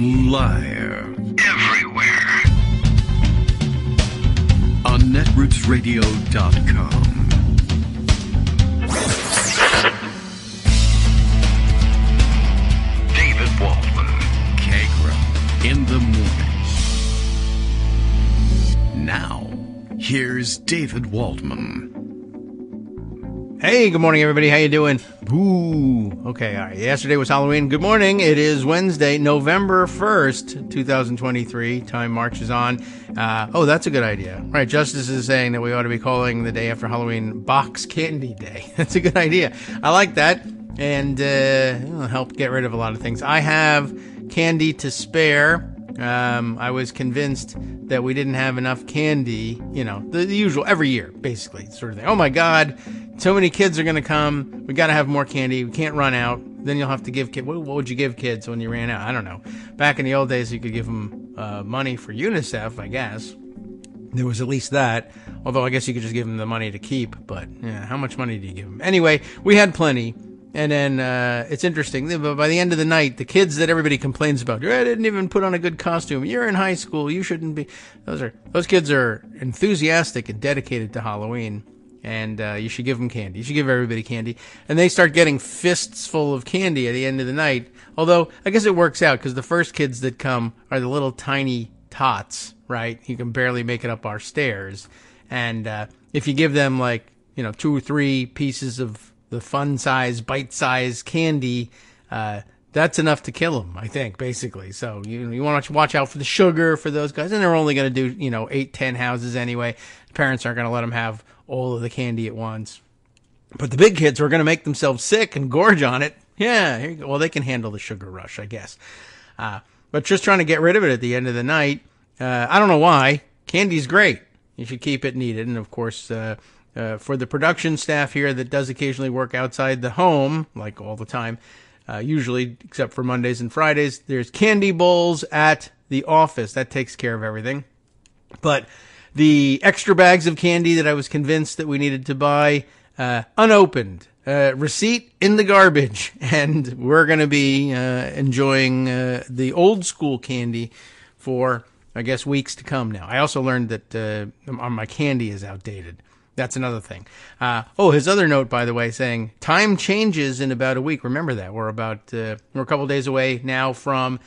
live everywhere on netrootsradio.com. David Waldman, Kagro in the Morning. Now, here's David Waldman. Hey, good morning, everybody. How you doing? Ooh. Okay, all right. Yesterday was Halloween. Good morning. It is Wednesday, November 1st, 2023. Time marches on. Oh, that's a good idea. All right, Justice is saying that we ought to be calling the day after Halloween Box Candy Day. That's a good idea. I like that. And it'll help get rid of a lot of things. I have candy to spare. I was convinced that we didn't have enough candy, you know, the usual, every year, basically, sort of thing. Oh, my God, so many kids are going to come. We got to have more candy. We can't run out. Then you'll have to give kids. What would you give kids when you ran out? I don't know. Back in the old days, you could give them money for UNICEF, I guess. There was at least that, although I guess you could just give them the money to keep. But yeah, how much money do you give them? Anyway, we had plenty. And then it's interesting, by the end of the night, the kids that everybody complains about, I didn't even put on a good costume. You're in high school. You shouldn't be. Those kids are enthusiastic and dedicated to Halloween. And you should give them candy. You should give everybody candy. And they start getting fists full of candy at the end of the night. Although I guess it works out because the first kids that come are the little tiny tots, right? You can barely make it up our stairs. And if you give them like, you know, 2 or 3 pieces of the fun size, bite size candy, that's enough to kill them, I think, basically. So you want to watch out for the sugar for those guys. And they're only going to do, you know, 8, 10 houses anyway. The parents aren't going to let them have all of the candy at once. But the big kids are going to make themselves sick and gorge on it. Yeah, here you go. Well, they can handle the sugar rush, I guess. But just trying to get rid of it at the end of the night. I don't know why. Candy's great. You should keep it needed. And, of course, for the production staff here that does occasionally work outside the home, like all the time, usually except for Mondays and Fridays, there's candy bowls at the office. That takes care of everything. But the extra bags of candy that I was convinced that we needed to buy, unopened, receipt in the garbage. And we're going to be enjoying the old school candy for, I guess, weeks to come now. I also learned that my candy is outdated. That's another thing. Oh, his other note, by the way, saying time changes in about a week. Remember that. We're a couple days away now from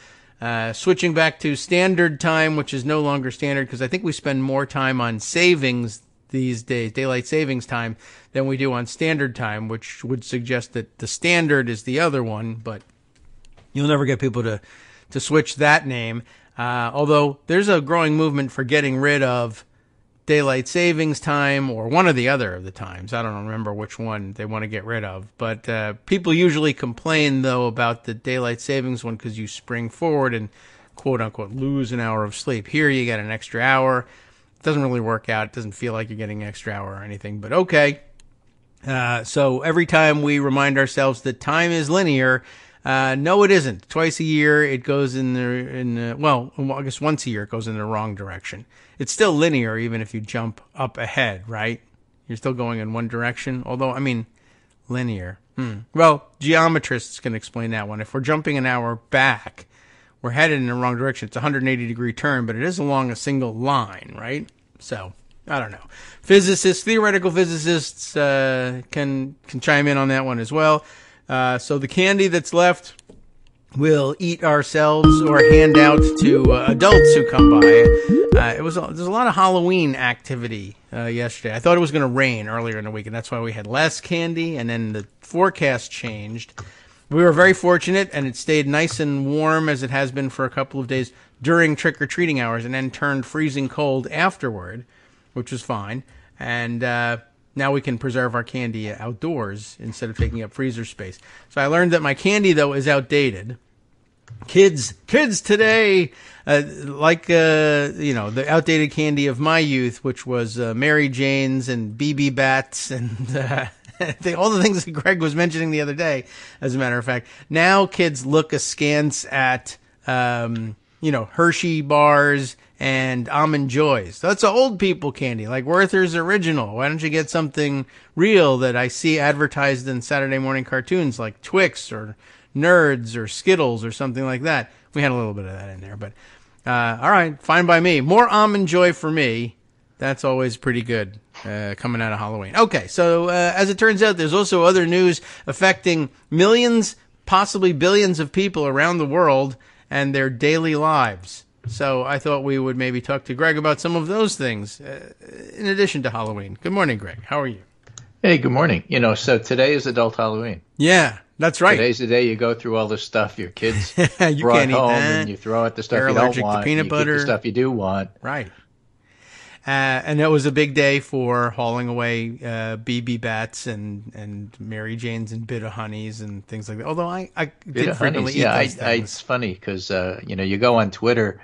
switching back to standard time, which is no longer standard because I think we spend more time on savings these days, daylight savings time, than we do on standard time, which would suggest that the standard is the other one. But you'll never get people to switch that name, although there's a growing movement for getting rid of daylight savings time or one or the other of the times. I don't remember which one they want to get rid of. But people usually complain, though, about the daylight savings one because you spring forward and, quote unquote, lose an hour of sleep. Here you get an extra hour. It doesn't really work out. It doesn't feel like you're getting an extra hour or anything, but okay. So every time we remind ourselves that time is linear, no, it isn't. Twice a year, it goes well, I guess once a year, it goes in the wrong direction. It's still linear, even if you jump up ahead, right? You're still going in one direction. Although, I mean, linear. Well, geometrists can explain that one. If we're jumping an hour back, we're headed in the wrong direction. It's a 180-degree turn, but it is along a single line, right? So, I don't know. Physicists, theoretical physicists, can chime in on that one as well. So the candy that's left we'll eat ourselves or hand out to adults who come by. There's a lot of Halloween activity yesterday. I thought it was going to rain earlier in the week, and that's why we had less candy, and then the forecast changed. We were very fortunate, and it stayed nice and warm as it has been for a couple of days during trick-or-treating hours, and then turned freezing cold afterward, which was fine. And now we can preserve our candy outdoors instead of taking up freezer space. So I learned that my candy, though, is outdated. Kids today, the outdated candy of my youth, which was Mary Jane's and BB Bats and all the things that Greg was mentioning the other day, as a matter of fact. Now kids look askance at Hershey bars and Almond Joys. That's old people candy, like Werther's Original. Why don't you get something real that I see advertised in Saturday morning cartoons like Twix or Nerds or Skittles or something like that? we had a little bit of that in there, but all right, fine by me. More almond joy for me. That's always pretty good coming out of Halloween. Okay, so as it turns out, there's also other news affecting millions, possibly billions of people around the world and their daily lives. So I thought we would maybe talk to Greg about some of those things in addition to Halloween. Good morning, Greg. How are you? Hey, good morning. You know, so today is Adult Halloween. Yeah, that's right. Today's the day you go through all this stuff your kids you brought home and you throw out the stuff you don't want. Peanut butter. You keep the stuff you do want. Right. And it was a big day for hauling away BB bats and Mary Janes and Bit of Honeys and things like that. Although I did frequently eat those things. It's funny because, you know, you go on Twitter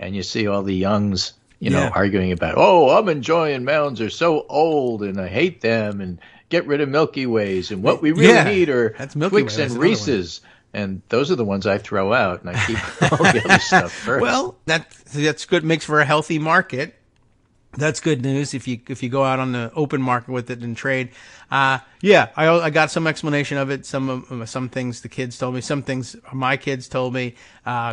and you see all the youngs, you know, arguing about, oh, almond joy and mounds are so old and I hate them and get rid of Milky Ways and what we really need are Twix and Reese's. And those are the ones I throw out and I keep all the other stuff first. Well, that's good. Makes for a healthy market. That's good news if you go out on the open market with it and trade. I got some explanation of it. Some things the kids told me. Some things my kids told me.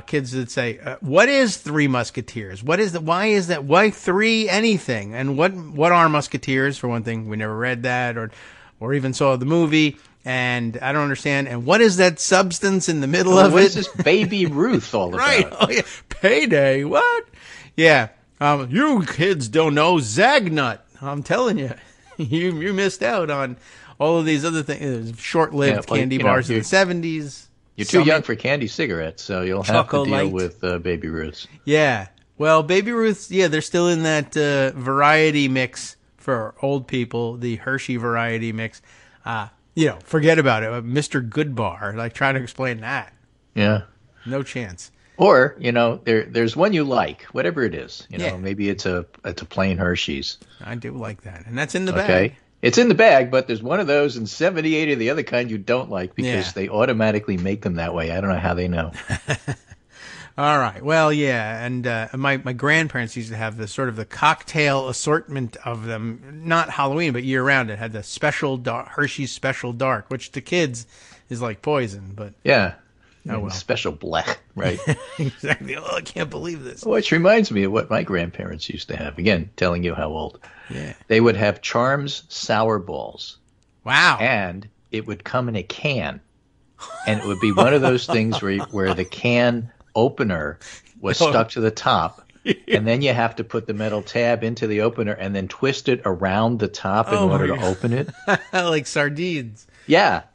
Kids that say, "What is Three Musketeers? What is that? Why is that? Why three anything? And what are Musketeers? For one thing, we never read that or even saw the movie." And I don't understand. And what is that substance in the middle of it? What is this Baby Ruth all about? Right. Oh, yeah. Payday. What? Yeah. You kids don't know Zagnut. I'm telling you, you missed out on all of these other things. Short-lived candy bars in the 70s. You're too young for candy cigarettes, so you'll have to deal with Baby Ruths. Yeah, well, Baby Ruths, they're still in that variety mix for old people, the Hershey variety mix. Forget about it. Mr. Goodbar, try to explain that. Yeah, no chance. Or, you know, there's one you like, whatever it is. You know, maybe it's a plain Hershey's. I do like that. And that's in the bag. Okay. It's in the bag, but there's one of those and 78 of the other kind you don't like because they automatically make them that way. I don't know how they know. All right. Well, yeah. And my grandparents used to have the sort of the cocktail assortment of them, not Halloween, but year round. It had the special Hershey's Special Dark, which to kids is like poison. But yeah. Oh, well. Special blech, right? Exactly. Oh, I can't believe this. Which reminds me of what my grandparents used to have. Again, telling you how old. Yeah. They would have Charms sour balls. Wow. And it would come in a can. And it would be one of those things where the can opener was stuck to the top. And then you have to put the metal tab into the opener and then twist it around the top in order to open it. Like sardines. Yeah.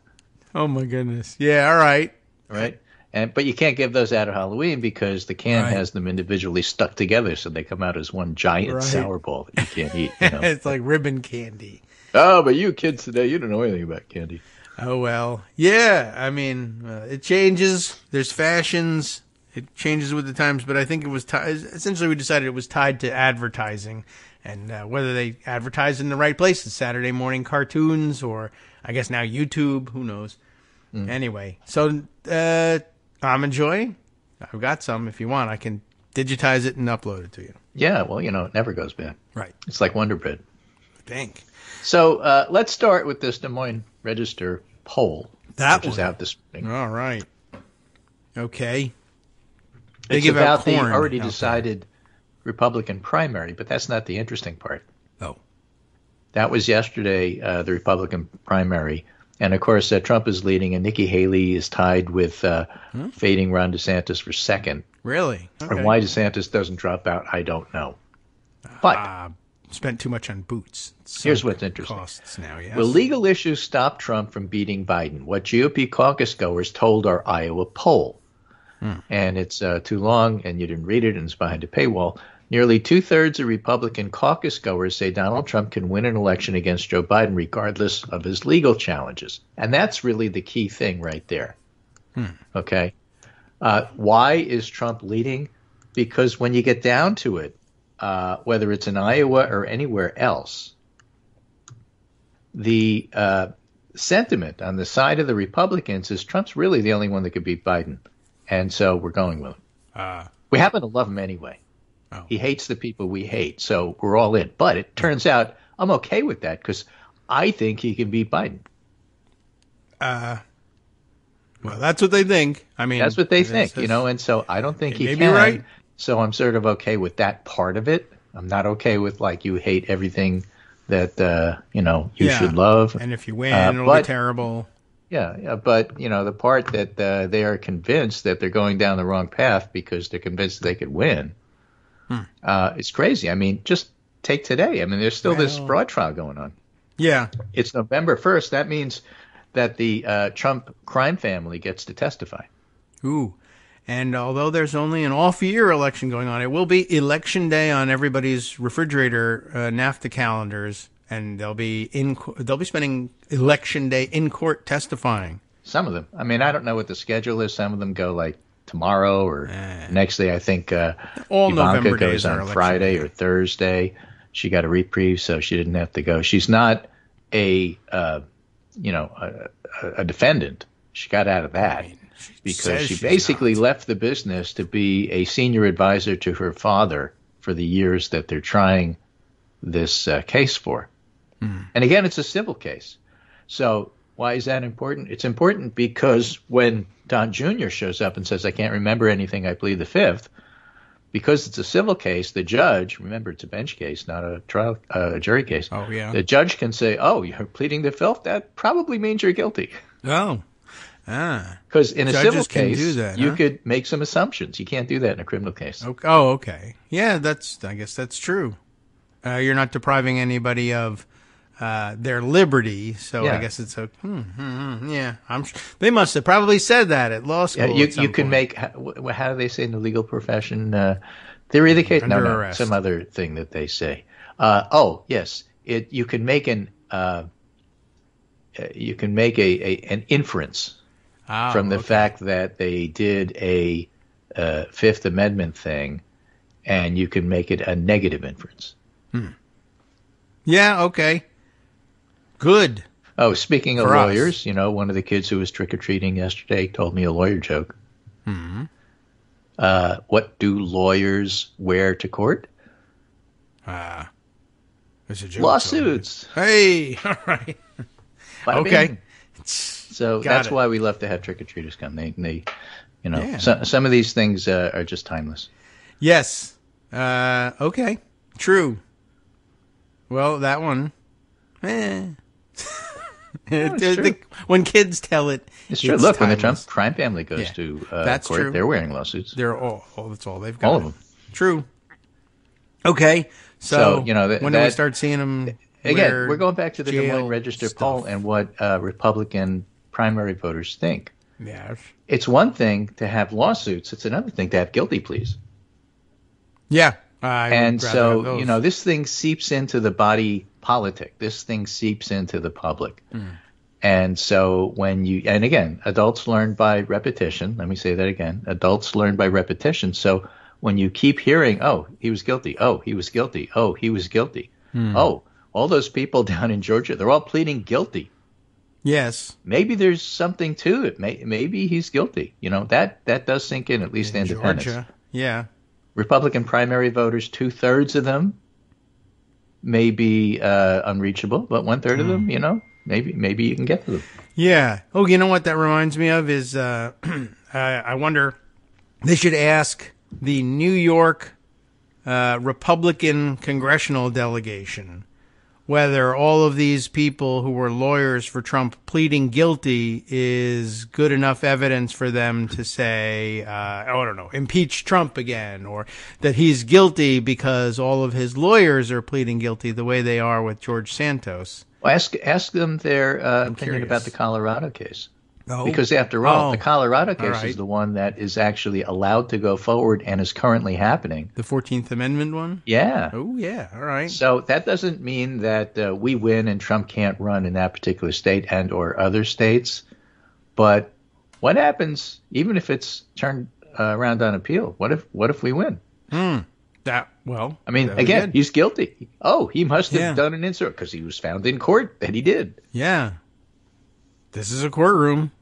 Oh, my goodness. Yeah, all right. Right. But you can't give those out at Halloween because the can has them individually stuck together, so they come out as one giant sour ball that you can't eat. You know? It's like ribbon candy. Oh, but you kids today, you don't know anything about candy. Oh, well. Yeah. I mean, it changes. There's fashions. It changes with the times. But I think it was essentially we decided it was tied to advertising and whether they advertise in the right places, Saturday morning cartoons or I guess now YouTube. Who knows? Mm. Anyway, so almond joy, I've got some. If you want, I can digitize it and upload it to you. Yeah, well, you know, it never goes bad. Right. It's like Wonder Bread. I think. So let's start with this Des Moines Register poll. Which is out this morning. All right. Okay. It's about the already decided Republican primary, but that's not the interesting part. Oh. That was yesterday, the Republican primary. And, of course, Trump is leading, and Nikki Haley is tied with fading Ron DeSantis for second. Really? Okay. And why DeSantis doesn't drop out, I don't know. But spent too much on boots. So here's what's interesting. Costs now, yes. Will legal issues stop Trump from beating Biden? What GOP caucus goers told our Iowa poll. And it's too long, and you didn't read it, and it's behind a paywall. Nearly two-thirds of Republican caucus goers say Donald Trump can win an election against Joe Biden regardless of his legal challenges. And that's really the key thing right there. Okay? Why is Trump leading? Because when you get down to it, whether it's in Iowa or anywhere else, the sentiment on the side of the Republicans is Trump's really the only one that could beat Biden. And so we're going with him. We happen to love him anyway. Oh. He hates the people we hate, so we're all in. But it turns out I'm okay with that because I think he can beat Biden. Well, that's what they think. I mean, that's what they think, you know, and so I don't think he can. Right. So I'm sort of okay with that part of it. I'm not okay with, like, you hate everything that, you know, you should love. And if you win, it'll be terrible. Yeah, but, you know, the part that they are convinced that they're going down the wrong path because they're convinced they could win. It's crazy. I mean, just take today. I mean, there's still this fraud trial going on. Yeah. It's November 1st. That means that the Trump crime family gets to testify. Ooh. And although there's only an off-year election going on, it will be election day on everybody's refrigerator NAFTA calendars, and they'll be spending election day in court testifying. Some of them. I mean, I don't know what the schedule is. Some of them go like tomorrow or next day. I think all Ivanka November goes on Friday or Thursday. She got a reprieve, so she didn't have to go. She's not a defendant. She got out of that. Right. Because she basically left the business to be a senior advisor to her father for the years that they're trying this case for. Mm. And again, it's a civil case. So why is that important? It's important because when Don Jr. shows up and says, I can't remember anything, I plead the fifth, because it's a civil case, the judge, remember it's a bench case, not a trial, a jury case. Oh, yeah. The judge can say, oh, you're pleading the fifth? That probably means you're guilty. Oh. Because in a civil case, you could make some assumptions. You can't do that in a criminal case. Oh, okay. Yeah, I guess that's true. You're not depriving anybody of their liberty, so I guess it's yeah. They must have probably said that at law school. Yeah, you can make, how do they say in the legal profession? Theory of the case? Under arrest. Some other thing that they say. You can make an inference. From the fact that they did a Fifth Amendment thing, and you can make it a negative inference. Hmm. Yeah, okay. Good. Oh, speaking of lawyers, you know, one of the kids who was trick-or-treating yesterday told me a lawyer joke. Mm-hmm. What do lawyers wear to court? It's a joke. Lawsuits. Hey, all right. Okay. So that's why we love to have trick-or-treaters come. They you know, some of these things are just timeless. Yes. Okay. True. Well, that one. When kids tell it, it's true. Look, timeless. When the Trump crime family goes to court, they're wearing lawsuits. They're that's all they've got. All of them. True. Okay. So you know, when do we start seeing them? Again, we're going back to the Des Moines Register poll and what Republican primary voters think. Yes. It's one thing to have lawsuits. It's another thing to have guilty pleas. Yeah. And so, you know, this thing seeps into the body politic. This thing seeps into the public. Mm. And so and again, adults learn by repetition. Let me say that again. Adults learn by repetition. So when you keep hearing, oh, he was guilty. Oh, he was guilty. Oh, he was guilty. Mm. Oh, all those people down in Georgia, they're all pleading guilty. Yes. Maybe there's something to it. Maybe he's guilty. You know, that does sink in, at least in independents. Georgia, yeah. Republican primary voters, 2/3 of them may be unreachable, but 1/3 of them, you know, maybe you can get to them. Yeah. Oh, you know what that reminds me of is I wonder, they should ask the New York Republican congressional delegation whether all of these people who were lawyers for Trump pleading guilty is good enough evidence for them to say, I don't know, impeach Trump again, or that he's guilty because all of his lawyers are pleading guilty the way they are with George Santos. Well, ask them their opinion about the Colorado case. Oh. Because after all, the Colorado case is the one that is actually allowed to go forward and is currently happening. The 14th Amendment one? Yeah. Oh, yeah. All right. So that doesn't mean that we win and Trump can't run in that particular state and or other states. But what happens, even if it's turned around on appeal? What if we win? Hmm. I mean, again, he's guilty. Oh, he must have done an insult because he was found in court that he did. Yeah. This is a courtroom,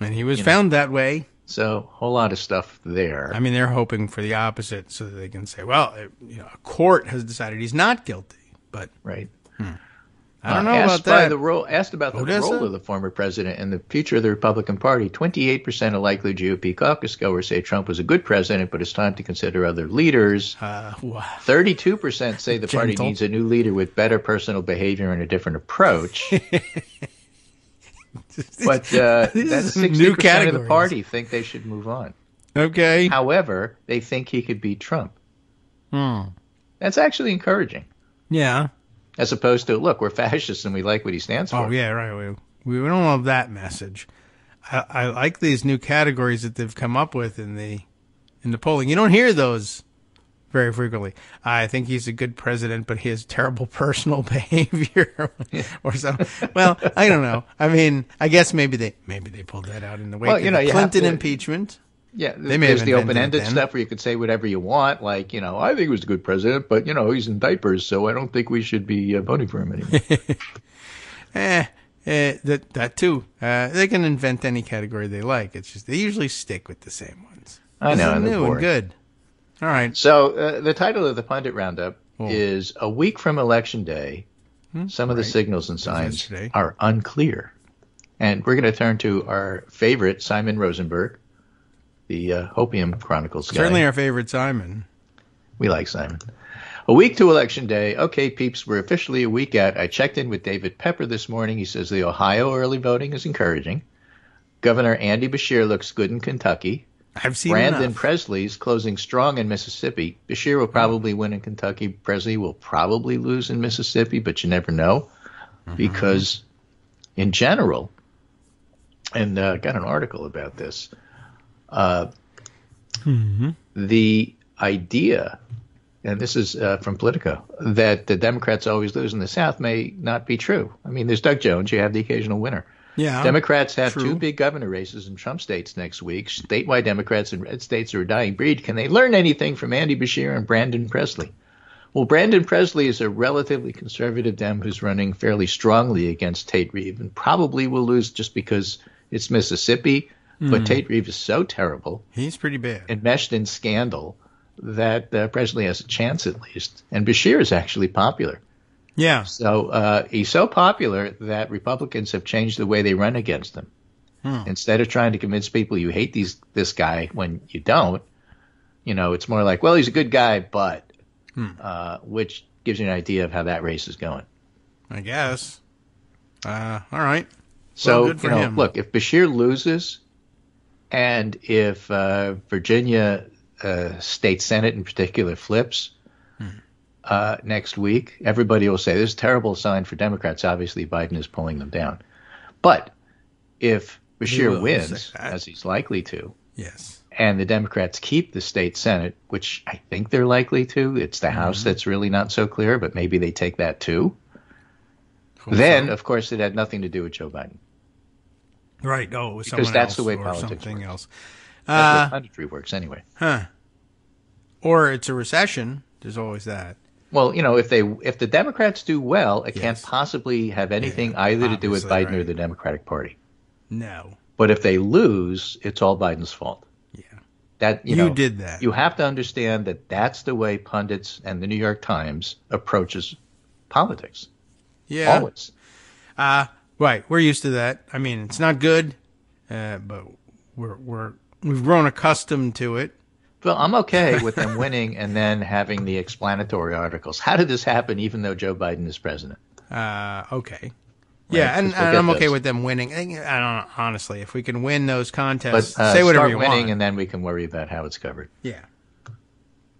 and he was found that way. So, a whole lot of stuff there. I mean, they're hoping for the opposite so that they can say, well, a court has decided he's not guilty. But, right. I don't know about that. Asked about the role of the former president and the future of the Republican Party, 28% of likely GOP caucus goers say Trump was a good president, but it's time to consider other leaders. 32% say the party needs a new leader with better personal behavior and a different approach. But that's 60% of the party think they should move on. Okay. However, they think he could beat Trump. That's actually encouraging. Yeah. As opposed to, look, we're fascists and we like what he stands for. Oh, yeah, right. We don't love that message. I like these new categories that they've come up with in the polling. You don't hear those very frequently. I think he's a good president, but he has terrible personal behavior or something. Well, I don't know. I mean, I guess maybe they pulled that out in the wake of the Clinton impeachment. Yeah, there's the open-ended stuff where you could say whatever you want, like, I think he was a good president, but, he's in diapers, so I don't think we should be voting for him anymore. That too. They can invent any category they like. It's just they usually stick with the same ones. I know. And new and good. All right. So the title of the Pundit Roundup is A Week from Election Day, Some of the Signals and Signs Are Unclear. And we're going to turn to our favorite, Simon Rosenberg, the Hopium Chronicles guy. Certainly our favorite Simon. We like Simon. A week to Election Day. Okay, peeps, we're officially a week out. I checked in with David Pepper this morning. He says the Ohio early voting is encouraging. Governor Andy Beshear looks good in Kentucky. I've seen Brandon Presley's closing strong in Mississippi. Beshear will probably win in Kentucky. Presley will probably lose in Mississippi, but you never know. Because in general, and I got an article about this, the idea, and this is from Politico, that the Democrats always lose in the South may not be true. I mean, there's Doug Jones. You have the occasional winner. Yeah, Democrats have two big governor races in Trump states next week. Statewide Democrats in red states are a dying breed. Can they learn anything from Andy Beshear and Brandon Presley? Well, Brandon Presley is a relatively conservative Dem who's running fairly strongly against Tate Reeves and probably will lose just because it's Mississippi. But Tate Reeves is so terrible. He's pretty bad. Enmeshed in scandal that Presley has a chance at least. And Beshear is actually popular. Yeah. So he's so popular that Republicans have changed the way they run against him. Instead of trying to convince people you hate this guy when you don't, it's more like, well, he's a good guy, but, which gives you an idea of how that race is going. I guess. All right. So, well, look, if Beshear loses... And if Virginia State Senate in particular flips next week, everybody will say this is a terrible sign for Democrats. Obviously, Biden is pulling them down. But if Beshear wins, as he's likely to, and the Democrats keep the state Senate, which I think they're likely to, it's the House that's really not so clear, but maybe they take that too. Then, of course, it had nothing to do with Joe Biden. Right. Oh, it was because that's the way politics works. That's the way punditry works anyway. Huh. Or it's a recession. There's always that. Well, if the Democrats do well, it can't possibly have anything either to do with Biden or the Democratic Party. No. But if they lose, it's all Biden's fault. Yeah. That you did that. You have to understand that that's the way pundits and the New York Times approaches politics. Yeah. Always. Right, we're used to that. I mean, it's not good, but we've grown accustomed to it. Well, I'm okay with them winning and then having the explanatory articles. How did this happen, even though Joe Biden is president? Okay, right, yeah, and I'm okay with them winning. I don't know, honestly, if we can win those contests, but, say whatever you want, and then we can worry about how it's covered. Yeah,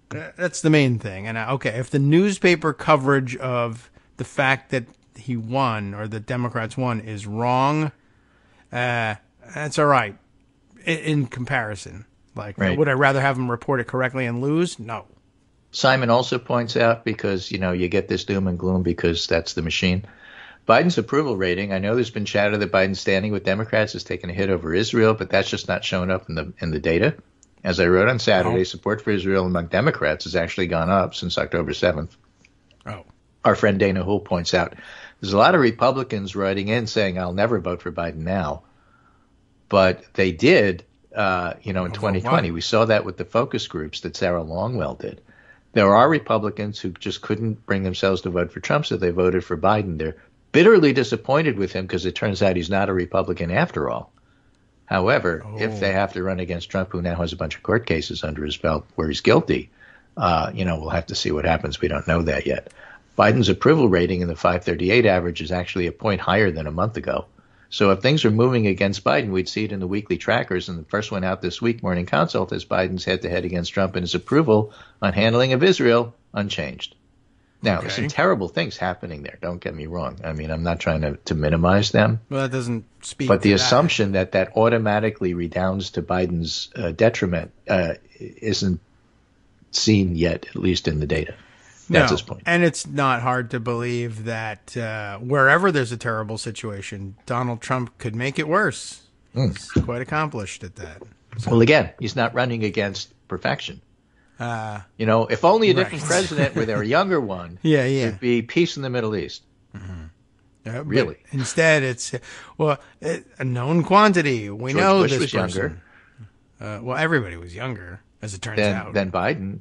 that's the main thing. And if the newspaper coverage of the fact that he won or the Democrats won is wrong, that's all right in comparison. Like, would I rather have him report it correctly and lose? No. Simon also points out, because you get this doom and gloom because that's the machine, Biden's approval rating. I know there's been chatter that Biden's standing with Democrats has taken a hit over Israel, but that's just not showing up in the data. As I wrote on Saturday, support for Israel among Democrats has actually gone up since October 7th. Our friend Dana Hull points out there's a lot of Republicans writing in saying, I'll never vote for Biden now. But they did, in 2020. We saw that with the focus groups that Sarah Longwell did. There are Republicans who just couldn't bring themselves to vote for Trump, so they voted for Biden. They're bitterly disappointed with him because it turns out he's not a Republican after all. However, if they have to run against Trump, who now has a bunch of court cases under his belt where he's guilty, we'll have to see what happens. We don't know that yet. Biden's approval rating in the 538 average is actually a point higher than a month ago. So if things are moving against Biden, we'd see it in the weekly trackers. And the first one out this week, Morning Consult, is Biden's head-to-head against Trump and his approval on handling of Israel unchanged. Now, there's some terrible things happening there. Don't get me wrong. I mean, I'm not trying to minimize them. Well, that doesn't speak to that. But the assumption that automatically redounds to Biden's detriment isn't seen yet, at least in the data. That's his point. And it's not hard to believe that wherever there's a terrible situation, Donald Trump could make it worse. He's quite accomplished at that. So. Well, again, he's not running against perfection. If only a different president were there, a younger one, it'd be peace in the Middle East. Mm-hmm. Yeah, really. Instead, it's a known quantity. We George know Bush this was younger. Everybody was younger, as it turns out. Than Biden,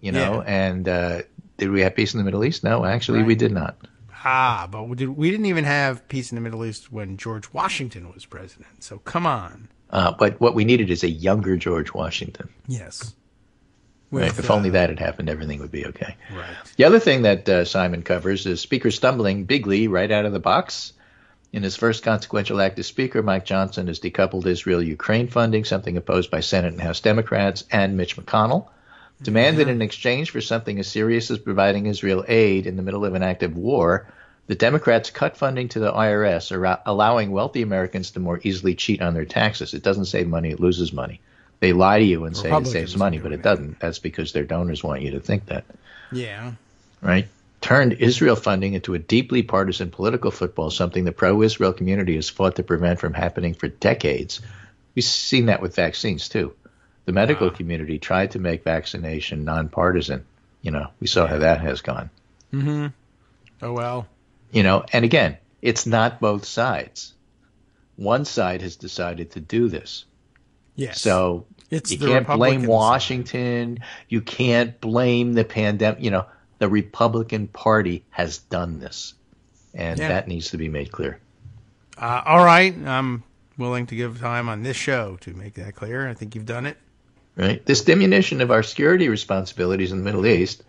and did we have peace in the Middle East? No, actually, we did not. But we didn't even have peace in the Middle East when George Washington was president. So come on. But what we needed is a younger George Washington. Yes. Right. If only that had happened, everything would be okay. Right. The other thing that Simon covers is Speaker stumbling bigly right out of the box. In his first consequential act as Speaker, Mike Johnson has decoupled Israel-Ukraine funding, something opposed by Senate and House Democrats, and Mitch McConnell demanded in exchange for something as serious as providing Israel aid in the middle of an active war. The Democrats cut funding to the IRS, allowing wealthy Americans to more easily cheat on their taxes. It doesn't save money. It loses money. They lie to you and say it saves money, but it doesn't. That's because their donors want you to think that. Yeah. Right? Turned Israel funding into a deeply partisan political football, something the pro-Israel community has fought to prevent from happening for decades. We've seen that with vaccines, too. The medical community tried to make vaccination nonpartisan. We saw how that has gone. Mm-hmm. Oh, well. And again, it's not both sides. One side has decided to do this. Yes. So you can't blame Washington. You can't blame the pandemic. The Republican Party has done this, and that needs to be made clear. All right. I'm willing to give time on this show to make that clear. I think you've done it. Right. This diminution of our security responsibilities in the Middle East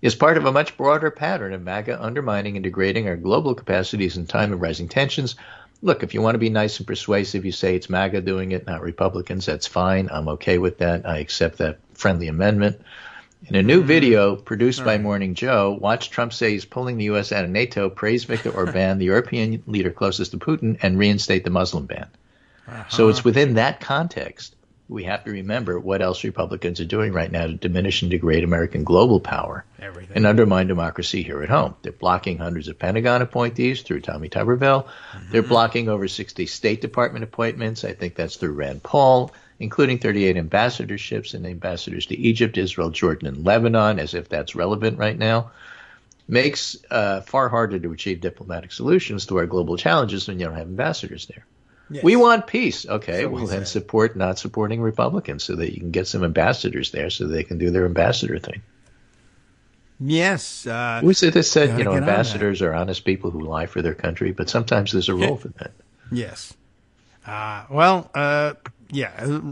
is part of a much broader pattern of MAGA undermining and degrading our global capacities in time of rising tensions. Look, if you want to be nice and persuasive, you say it's MAGA doing it, not Republicans. That's fine. I'm okay with that. I accept that friendly amendment. In a new video produced by Morning Joe, watch Trump say he's pulling the U.S. out of NATO, praise Viktor Orban, the European leader closest to Putin, and reinstate the Muslim ban. Uh-huh. So it's within that context we have to remember what else Republicans are doing right now to diminish and degrade American global power and undermine democracy here at home. They're blocking hundreds of Pentagon appointees through Tommy Tuberville. Mm-hmm. They're blocking over 60 State Department appointments. I think that's through Rand Paul, including 38 ambassadorships and ambassadors to Egypt, Israel, Jordan, and Lebanon, as if that's relevant right now. Makes far harder to achieve diplomatic solutions to our global challenges when you don't have ambassadors there. Yes. We want peace. Okay, well then support not supporting Republicans so that you can get some ambassadors there so they can do their ambassador thing. Yes. Who said that said, ambassadors are honest people who lie for their country, but sometimes there's a role for that. Yes.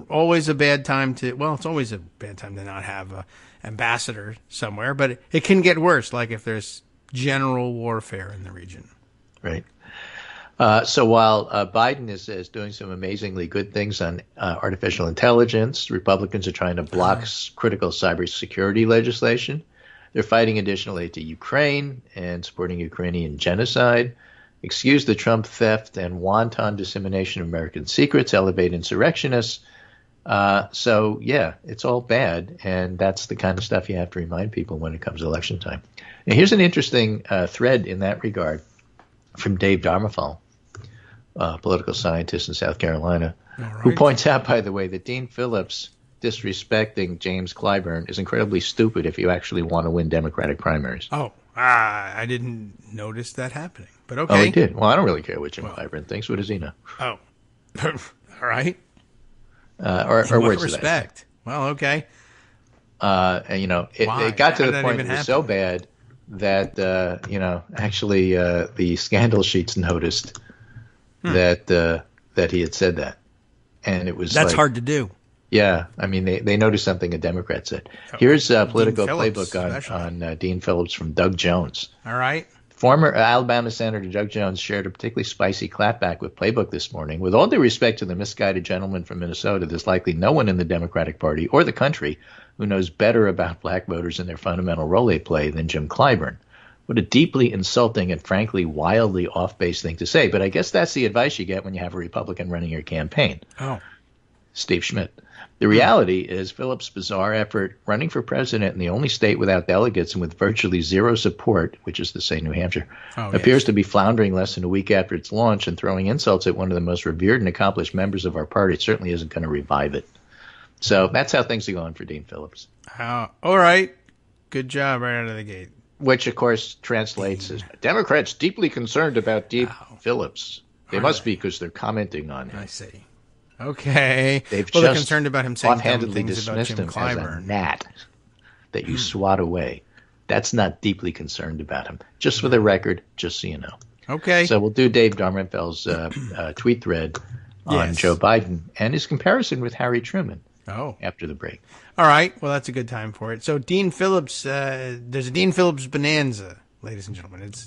Always a bad time to, it's always a bad time to not have an ambassador somewhere, but it can get worse, like if there's general warfare in the region. Right. So while Biden is doing some amazingly good things on artificial intelligence, Republicans are trying to block critical cybersecurity legislation. They're fighting additional aid to Ukraine and supporting Ukrainian genocide. Excuse the Trump theft and wanton dissemination of American secrets, elevate insurrectionists. It's all bad. And that's the kind of stuff you have to remind people when it comes to election time. Now, here's an interesting thread in that regard from Dave Darmafal, political scientist in South Carolina, who points out, by the way, that Dean Phillips disrespecting James Clyburn is incredibly stupid if you actually want to win Democratic primaries. I didn't notice that happening, but okay. Oh, he did. Well, I don't really care what Jim Clyburn thinks. What does he know? Oh, all right. Or words respect. Well, okay. It got to the point it was so bad that, actually the scandal sheets noticed that he had said that. And it was that's like, hard to do. Yeah. I mean, they noticed something a Democrat said. Here's a political playbook on Dean Phillips from Doug Jones. All right. Former Alabama Senator Doug Jones shared a particularly spicy clapback with Playbook this morning. With all due respect to the misguided gentleman from Minnesota, there's likely no one in the Democratic Party or the country who knows better about black voters and their fundamental role they play than Jim Clyburn. What a deeply insulting and frankly wildly off-base thing to say. But I guess that's the advice you get when you have a Republican running your campaign. Oh. Steve Schmidt. The reality is Phillips' bizarre effort running for president in the only state without delegates and with virtually zero support, which is to say New Hampshire, appears to be floundering less than a week after its launch, and throwing insults at one of the most revered and accomplished members of our party certainly isn't going to revive it. So that's how things are going for Dean Phillips. All right. Good job right out of the gate. Which, of course, translates as Democrats deeply concerned about Dean Phillips. They must be because they're commenting on him. I see. Okay. They're concerned about him saying dumb things about Jim Clyburn. As a gnat that you swat away. That's not deeply concerned about him. Just for the record, just so you know. Okay. So we'll do Dave Darmenfeld's tweet thread on Joe Biden and his comparison with Harry Truman. Oh. After the break. All right. Well, that's a good time for it. So Dean Phillips, there's a Dean Phillips bonanza, ladies and gentlemen. It's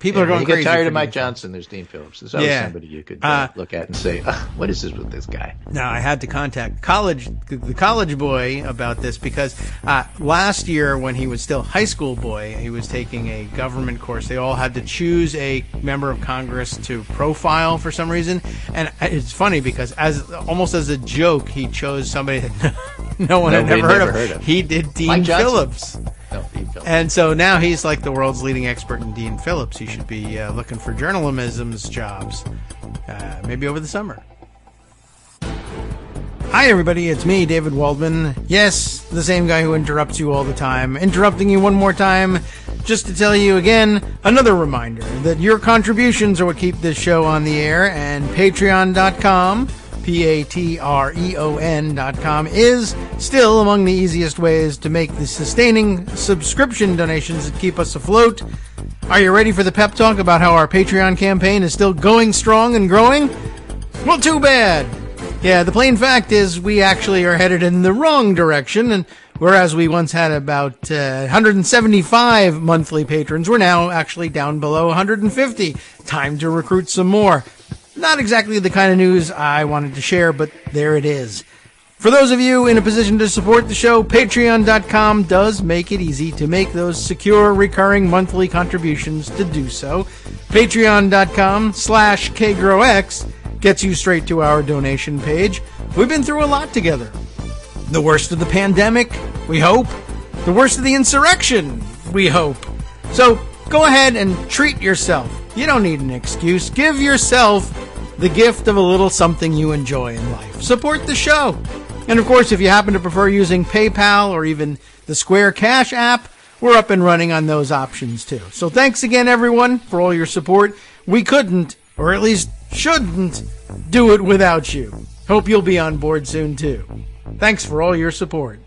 people are going crazy. You get tired of Mike Johnson, there's Dean Phillips. There's always somebody you could look at and say, what is this with this guy? Now, I had to contact the college boy about this because last year when he was still high school boy, he was taking a government course. They all had to choose a member of Congress to profile for some reason. And it's funny because almost as a joke, he chose somebody that no one had ever heard of. He did Dean Phillips. No, Dean Phillips. And so now he's like the world's leading expert in Dean Phillips. He should be looking for journalism's jobs, maybe over the summer. Hi, everybody. It's me, David Waldman. Yes, the same guy who interrupts you all the time. Interrupting you one more time just to tell you again, another reminder that your contributions are what keep this show on the air, and patreon.com. Patreon.com is still among the easiest ways to make the sustaining subscription donations that keep us afloat. Are you ready for the pep talk about how our Patreon campaign is still going strong and growing? Well, too bad. Yeah, the plain fact is we actually are headed in the wrong direction, and whereas we once had about 175 monthly patrons, we're now actually down below 150. Time to recruit some more. Not exactly the kind of news I wanted to share, but there it is. For those of you in a position to support the show, Patreon.com does make it easy to make those secure, recurring monthly contributions to do so. Patreon.com/KGrowX gets you straight to our donation page. We've been through a lot together. The worst of the pandemic, we hope. The worst of the insurrection, we hope. So go ahead and treat yourself. You don't need an excuse. Give yourself the gift of a little something you enjoy in life. Support the show. And of course, if you happen to prefer using PayPal or even the Square Cash app, we're up and running on those options too. So thanks again, everyone, for all your support. We couldn't, or at least shouldn't, do it without you. Hope you'll be on board soon too. Thanks for all your support.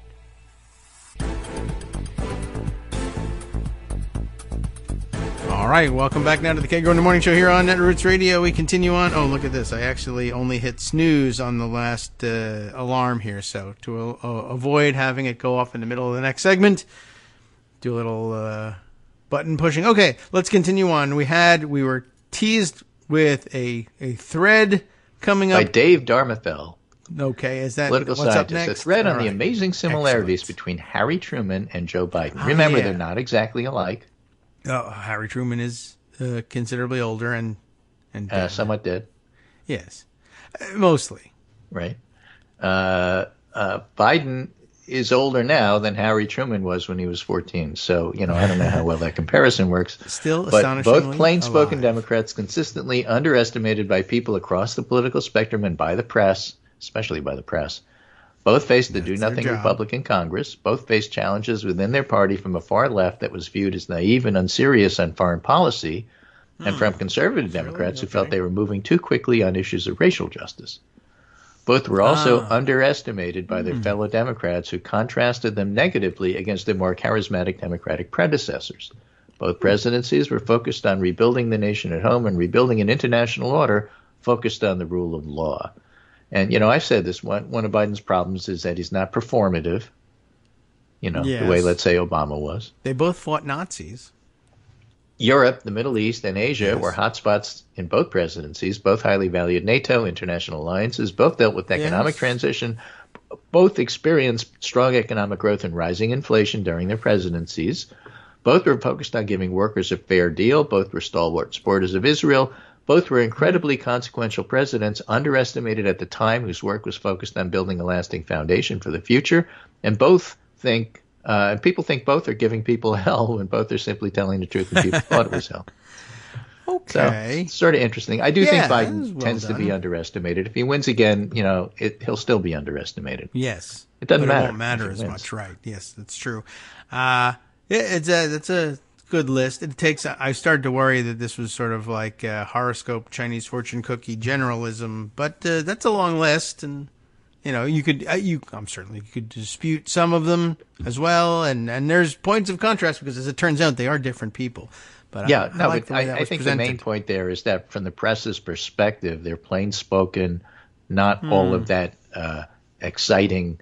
All right, welcome back now to the Kagro in the Morning Show here on Netroots Radio. We continue on. Oh, look at this. I actually only hit snooze on the last alarm here. So to avoid having it go off in the middle of the next segment, do a little button pushing. Okay, let's continue on. We were teased with a thread coming up. By Dave Darmenfeld. Okay, is that political what's scientist, up next? A thread on the amazing similarities between Harry Truman and Joe Biden. Remember, they're not exactly alike. Harry Truman is considerably older and somewhat dead. Yes, mostly. Right. Biden is older now than Harry Truman was when he was 14. So, I don't know how well that comparison works. Still astonishingly alive. Both plain-spoken Democrats consistently underestimated by people across the political spectrum and by the press, especially by the press. Both faced the do-nothing Republican Congress. Both faced challenges within their party from a far left that was viewed as naive and unserious on foreign policy, and from conservative Democrats who felt they were moving too quickly on issues of racial justice. Both were also underestimated by their fellow Democrats, who contrasted them negatively against their more charismatic Democratic predecessors. Both presidencies were focused on rebuilding the nation at home and rebuilding an international order focused on the rule of law. And, you know, I've said this, one of Biden's problems is that he's not performative, you know, the way, let's say, Obama was. They both fought Nazis. Europe, the Middle East, and Asia were hotspots in both presidencies. Both highly valued NATO, international alliances. Both dealt with economic transition. Both experienced strong economic growth and rising inflation during their presidencies. Both were focused on giving workers a fair deal. Both were stalwart supporters of Israel. Both were incredibly consequential presidents, underestimated at the time, whose work was focused on building a lasting foundation for the future. And both think... people think both are giving people hell when both are simply telling the truth and people thought it was hell. Okay. So, sort of interesting. I do think Biden tends to be underestimated. If he wins again, you know, he'll still be underestimated. Yes. It doesn't matter. It won't matter as much, right. Yes, that's true. It's a good list. It takes. I started to worry that this was sort of like horoscope, Chinese fortune cookie generalism, but that's a long list, and... You know, you could dispute some of them as well, and there's points of contrast because, as it turns out, they are different people. But I think the main point there is that from the press's perspective, they're plain spoken, not all of that exciting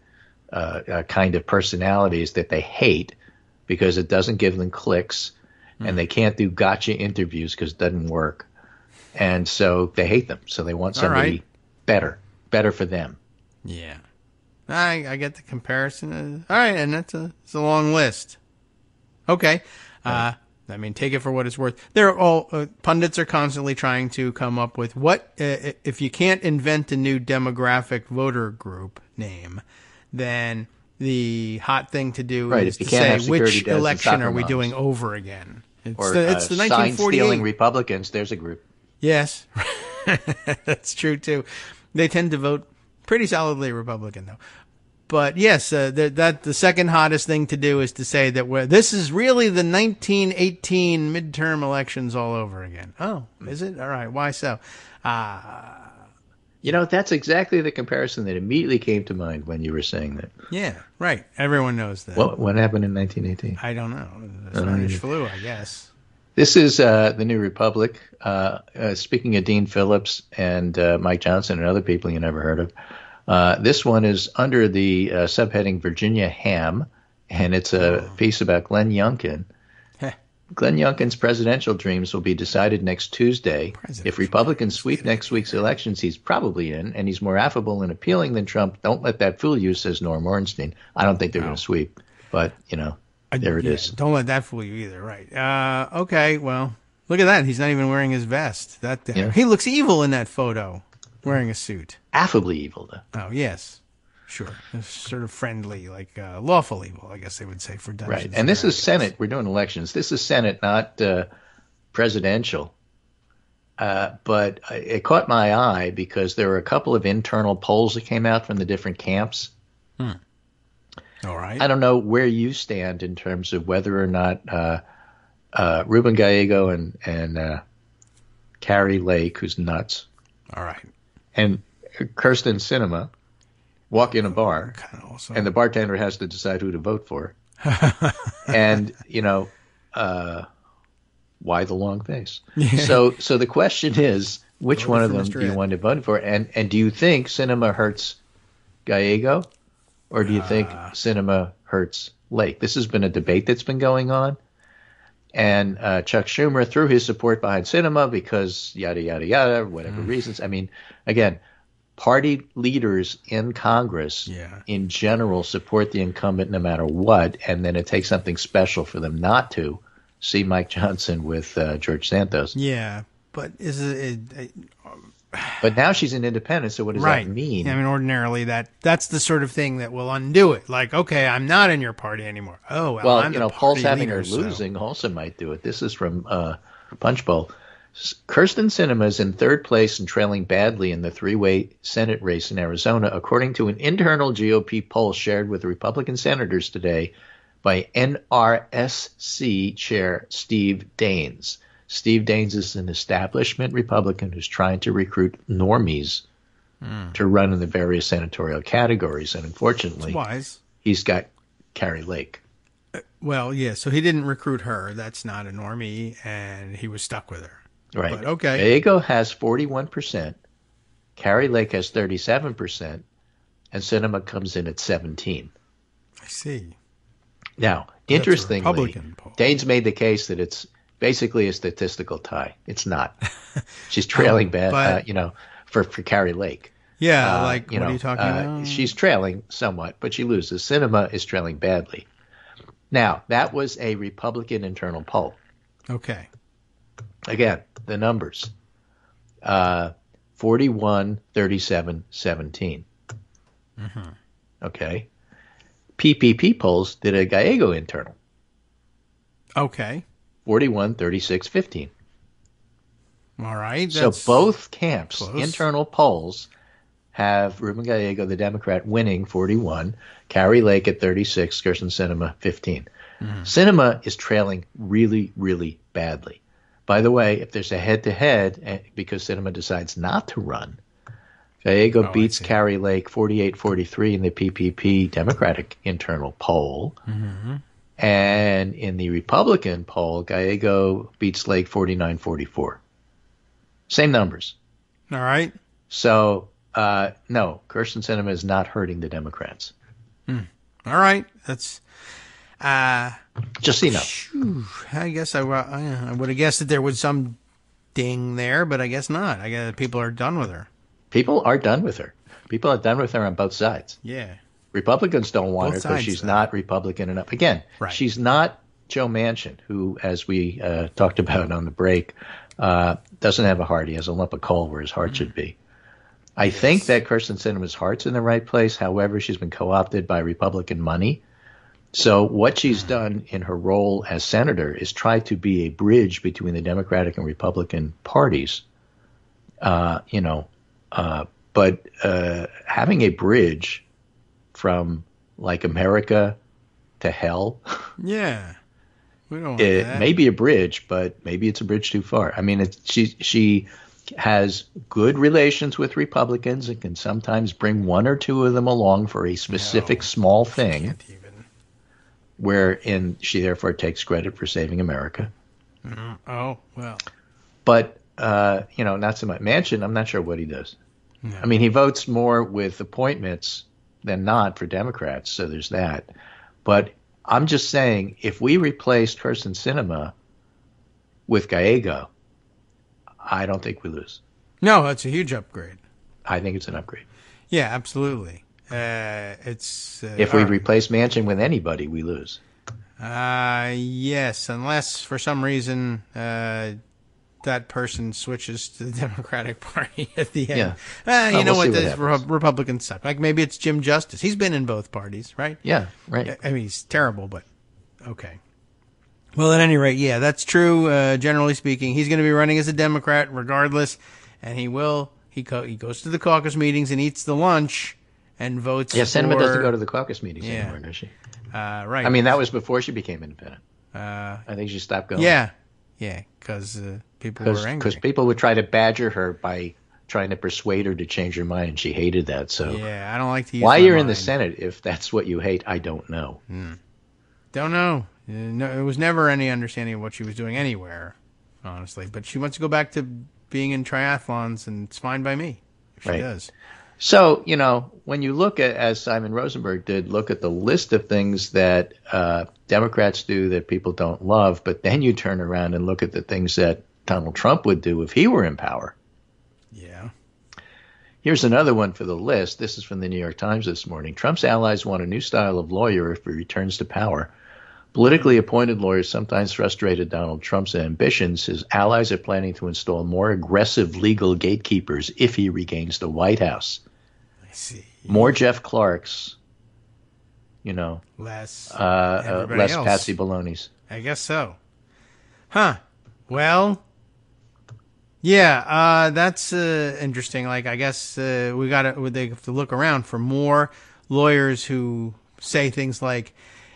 kind of personalities that they hate because it doesn't give them clicks, and they can't do gotcha interviews because it doesn't work, and so they hate them. So they want somebody better for them. Yeah, I get the comparison. All right, and it's a long list. Okay, I mean, take it for what it's worth. They're all pundits are constantly trying to come up with what if you can't invent a new demographic voter group name, then the hot thing to do is to say which election are we doing over again? It's the 1948 sign-stealing Republicans. There's a group. Yes, that's true too. They tend to vote. Pretty solidly Republican, though. But yes, the second hottest thing to do is to say that this is really the 1918 midterm elections all over again. Oh, is it? All right. Why so? You know, that's exactly the comparison that immediately came to mind when you were saying that. Yeah, right. Everyone knows that. Well, what happened in 1918? I don't know. The Spanish flu, I guess. This is the New Republic. Speaking of Dean Phillips and Mike Johnson and other people you never heard of, this one is under the subheading Virginia Ham, and it's a piece about Glenn Youngkin. Glenn Youngkin's presidential dreams will be decided next Tuesday. If Republicans sweep next week's elections, he's probably in, and he's more affable and appealing than Trump. Don't let that fool you, says Norm Ornstein. I don't think they're going to sweep, but, you know. There it is. Don't let that fool you either, right? Okay, well, look at that. He's not even wearing his vest. He looks evil in that photo, wearing a suit. Affably evil, though. Oh, yes. Sure. It's sort of friendly, like lawful evil, I guess they would say for Dungeons. Right, and this is Senate. We're doing elections. This is Senate, not presidential. But it caught my eye because there were a couple of internal polls that came out from the different camps. All right. I don't know where you stand in terms of whether or not Ruben Gallego and Kari Lake, who's nuts, all right, and Kyrsten Sinema walk in a bar, and the bartender has to decide who to vote for, and you know why the long face. So the question is, which one of them do you want to vote for, and do you think Sinema hurts Gallego? Or do you think Sinema hurts Lake? This has been a debate that's been going on. And Chuck Schumer threw his support behind Sinema because yada, yada, yada, whatever reasons. I mean, again, party leaders in Congress in general support the incumbent no matter what. And then it takes something special for them not to. See Mike Johnson with George Santos. Yeah, but is it But now she's an independent, so what does that mean? I mean, ordinarily, that's the sort of thing that will undo it. Like, okay, I'm not in your party anymore. Oh, well I'm you know, Paul's having her losing also might do it. This is from Punch Bowl. Kyrsten Sinema is in third place and trailing badly in the three-way Senate race in Arizona, according to an internal GOP poll shared with Republican senators today by NRSC Chair Steve Daines. Steve Daines is an establishment Republican who's trying to recruit normies to run in the various senatorial categories. And unfortunately, he's got Kari Lake. Well, yeah, so he didn't recruit her. That's not a normie, and he was stuck with her. Right. But, okay. Gallego has 41%. Kari Lake has 37%. And Sinema comes in at 17. I see. Now, interestingly, Dane's made the case that it's basically a statistical tie. It's not. She's trailing for Kari Lake. Yeah, what are you talking about? She's trailing somewhat, but she loses. Sinema is trailing badly. Now, that was a Republican internal poll. Okay. Again, the numbers. 41, 37, 17. Mm-hmm. Okay. PPP polls did a Gallego internal. Okay. 41, 36, 15. All right. So both camps' internal polls have Ruben Gallego, the Democrat, winning 41, Kari Lake at 36, Kyrsten Sinema 15. Mm. Sinema is trailing really, really badly. By the way, if there's a head-to-head, because Sinema decides not to run, Gallego beats Kari Lake 48-43 in the PPP Democratic internal poll. Mm-hmm. And in the Republican poll, Gallego beats Lake 49-44. Same numbers. All right. So, no, Kyrsten Sinema is not hurting the Democrats. Mm. All right. That's just I guess I would have guessed that there was some ding there, but I guess not. I guess people are done with her. People are done with her. People are done with her on both sides. Yeah. Republicans don't want her because she's not Republican enough. Again, she's not Joe Manchin, who, as we talked about on the break, doesn't have a heart. He has a lump of coal where his heart should be. I think that Kyrsten Sinema's heart's in the right place. However, she's been co-opted by Republican money. So what she's done in her role as senator is try to be a bridge between the Democratic and Republican parties. But having a bridge from America to hell. Yeah. We don't want that. It may be a bridge, but maybe it's a bridge too far. I mean, she has good relations with Republicans and can sometimes bring one or two of them along for a specific small thing, wherein she therefore takes credit for saving America. Oh, well. But not so much. Manchin, I'm not sure what he does. No. I mean, he votes more with appointments than not for Democrats, so there's that. But I'm just saying, if we replaced Kyrsten Sinema with Gallego, I don't think we lose. No, that's a huge upgrade. I think it's an upgrade. Yeah, absolutely. If we replace Manchin with anybody, we lose. Yes, unless for some reason that person switches to the Democratic Party at the end. Yeah. You know what? Republicans suck. Maybe it's Jim Justice. He's been in both parties, right? Yeah, right. I mean, he's terrible, but okay. Well, at any rate, yeah, that's true. Generally speaking, he's going to be running as a Democrat regardless, and he will. He goes to the caucus meetings and eats the lunch and votes. Yeah, Sinema doesn't go to the caucus meetings anymore, does she? Right. I mean, that was before she became independent. I think she stopped going. Yeah. Yeah, because people were angry. Because people would try to badger her by trying to persuade her to change her mind, and she hated that. So yeah, I don't like to use why you're in the Senate if that's what you hate. I don't know. Don't know. No, it was never any understanding of what she was doing anywhere, honestly. But she wants to go back to being in triathlons, and it's fine by me if she does. So when you look at, as Simon Rosenberg did, look at the list of things that Democrats do that people don't love, but then you turn around and look at the things that Donald Trump would do if he were in power. Yeah. Here's another one for the list. This is from the New York Times this morning. Trump's allies want a new style of lawyer if he returns to power. Politically appointed lawyers sometimes frustrated Donald Trump's ambitions. His allies are planning to install more aggressive legal gatekeepers if he regains the White House. I see. More Jeff Clarks, less Pat Cipollone. I guess so. Huh. Well, yeah, that's interesting. I guess they have to look around for more lawyers who say things like,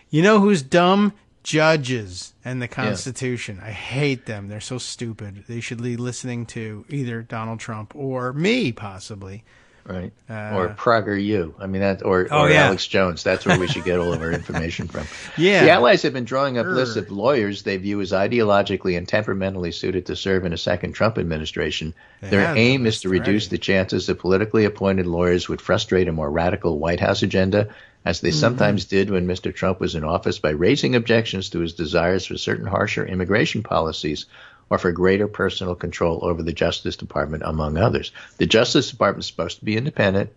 you know who's dumb? Judges and the Constitution. Yeah. I hate them. They're so stupid. They should be listening to either Donald Trump or me, possibly. right? Or Prager U. I mean, that, or Alex Jones. That's where we should get all of our information from. Yeah. The Allies have been drawing up lists of lawyers they view as ideologically and temperamentally suited to serve in a second Trump administration. Their aim is to reduce the chances that politically appointed lawyers would frustrate a more radical White House agenda, as they sometimes did when Mr. Trump was in office, by raising objections to his desires for certain harsher immigration policies or for greater personal control over the Justice Department, among others. The Justice Department is supposed to be independent,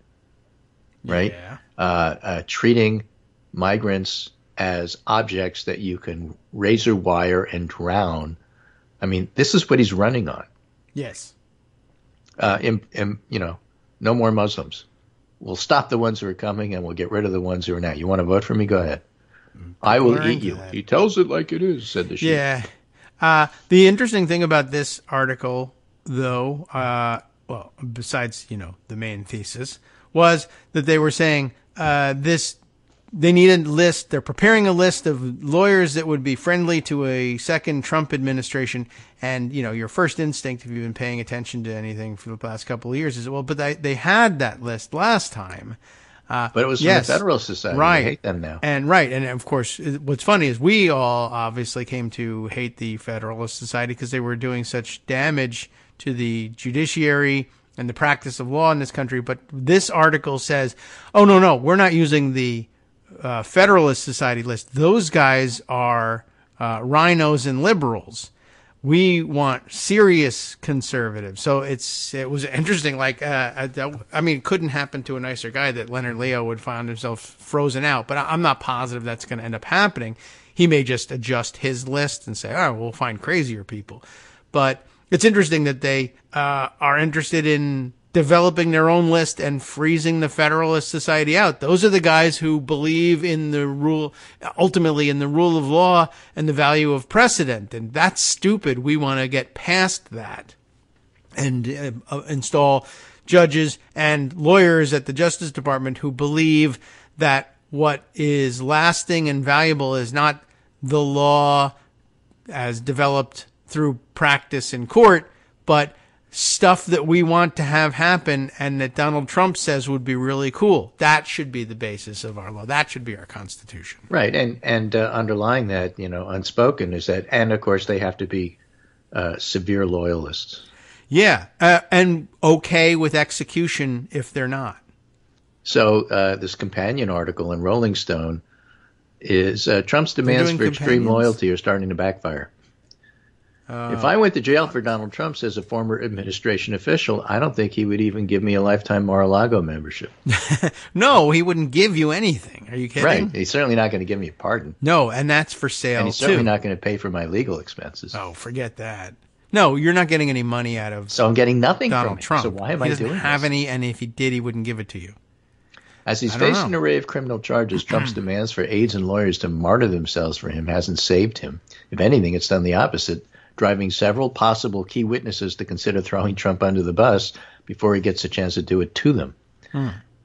right? Yeah. Treating migrants as objects that you can razor wire and drown. I mean, this is what he's running on. Yes. No more Muslims. We'll stop the ones who are coming, and we'll get rid of the ones who are not. You want to vote for me? Go ahead. I will eat you. He tells it like it is, said the sheep. Yeah. The interesting thing about this article, though, besides, the main thesis, was that they were saying they need a list. They're preparing a list of lawyers that would be friendly to a second Trump administration. And, your first instinct, if you've been paying attention to anything for the last couple of years, is, well, but they had that list last time. But it was from the Federalist Society. Right. I hate them now. And of course, what's funny is we all obviously came to hate the Federalist Society because they were doing such damage to the judiciary and the practice of law in this country. But this article says, oh, no, we're not using the Federalist Society list. Those guys are rhinos and liberals. We want serious conservatives. So it was interesting. Like, couldn't happen to a nicer guy that Leonard Leo would find himself frozen out. But I'm not positive that's going to end up happening. He may just adjust his list and say, all right, we'll find crazier people. But it's interesting that they are interested in developing their own list and freezing the Federalist Society out. Those are the guys who believe in the rule, ultimately in the rule of law and the value of precedent. And that's stupid. We want to get past that and install judges and lawyers at the Justice Department who believe that what is lasting and valuable is not the law as developed through practice in court, but stuff that we want to have happen and that Donald Trump says would be really cool. That should be the basis of our law. That should be our Constitution. Right. And underlying that, unspoken is that, and of course they have to be severe loyalists. Yeah. And okay with execution if they're not. So this companion article in Rolling Stone is Trump's demands for extreme loyalty are starting to backfire. If I went to jail for Donald Trump, says a former administration official, I don't think he would even give me a lifetime Mar-a-Lago membership. No, he wouldn't give you anything. Are you kidding? Right. He's certainly not going to give me a pardon. No, and that's for sale, and he's certainly not going to pay for my legal expenses. Oh, forget that. No, you're not getting any money out of So I'm getting nothing Donald from Trump. So why am I doing this? He doesn't have any, and if he did, he wouldn't give it to you. As he's facing an array of criminal charges, Trump's demands for aides and lawyers to martyr themselves for him hasn't saved him. If anything, it's done the opposite, driving several possible key witnesses to consider throwing Trump under the bus before he gets a chance to do it to them.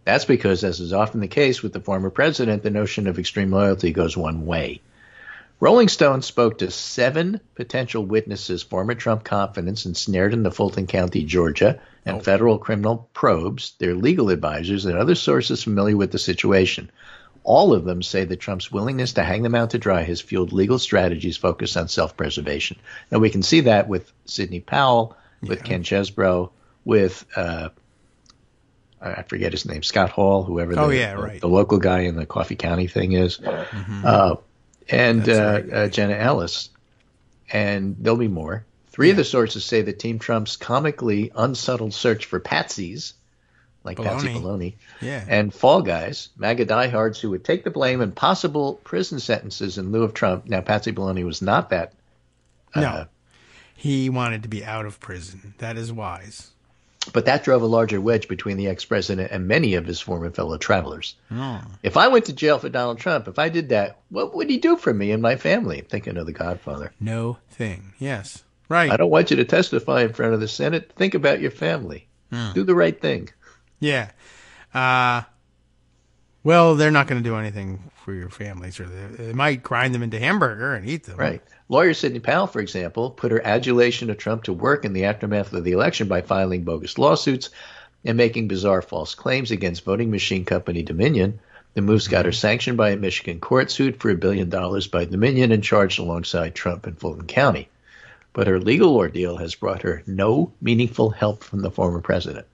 That's because, as is often the case with the former president, the notion of extreme loyalty goes one way. Rolling Stone spoke to 7 potential witnesses, former Trump confidants ensnared in the Fulton County, Georgia, and federal criminal probes, their legal advisors, and other sources familiar with the situation. All of them say that Trump's willingness to hang them out to dry has fueled legal strategies focused on self-preservation. Now, we can see that with Sidney Powell, with Ken Chesbrough, with, I forget his name, Scott Hall, whoever the local guy in the Coffee County thing is, and Jenna Ellis. And there'll be more. 3 of the sources say that Team Trump's comically unsettled search for patsies, like Pat Cipollone, and fall guys, MAGA diehards who would take the blame and possible prison sentences in lieu of Trump. Now, Pat Cipollone was not that. No, he wanted to be out of prison. That is wise. But that drove a larger wedge between the ex-president and many of his former fellow travelers. If I went to jail for Donald Trump, if I did that, what would he do for me and my family? I'm thinking of The Godfather. No thing. Yes. Right. I don't want you to testify in front of the Senate. Think about your family. Do the right thing. Yeah. Well, they're not going to do anything for your families, or they might grind them into hamburger and eat them. Right. Lawyer Sidney Powell, for example, put her adulation of Trump to work in the aftermath of the election by filing bogus lawsuits, and making bizarre false claims against voting machine company Dominion. The moves got her sanctioned by a Michigan court, sued for $1 billion by Dominion, and charged alongside Trump in Fulton County. But her legal ordeal has brought her no meaningful help from the former president.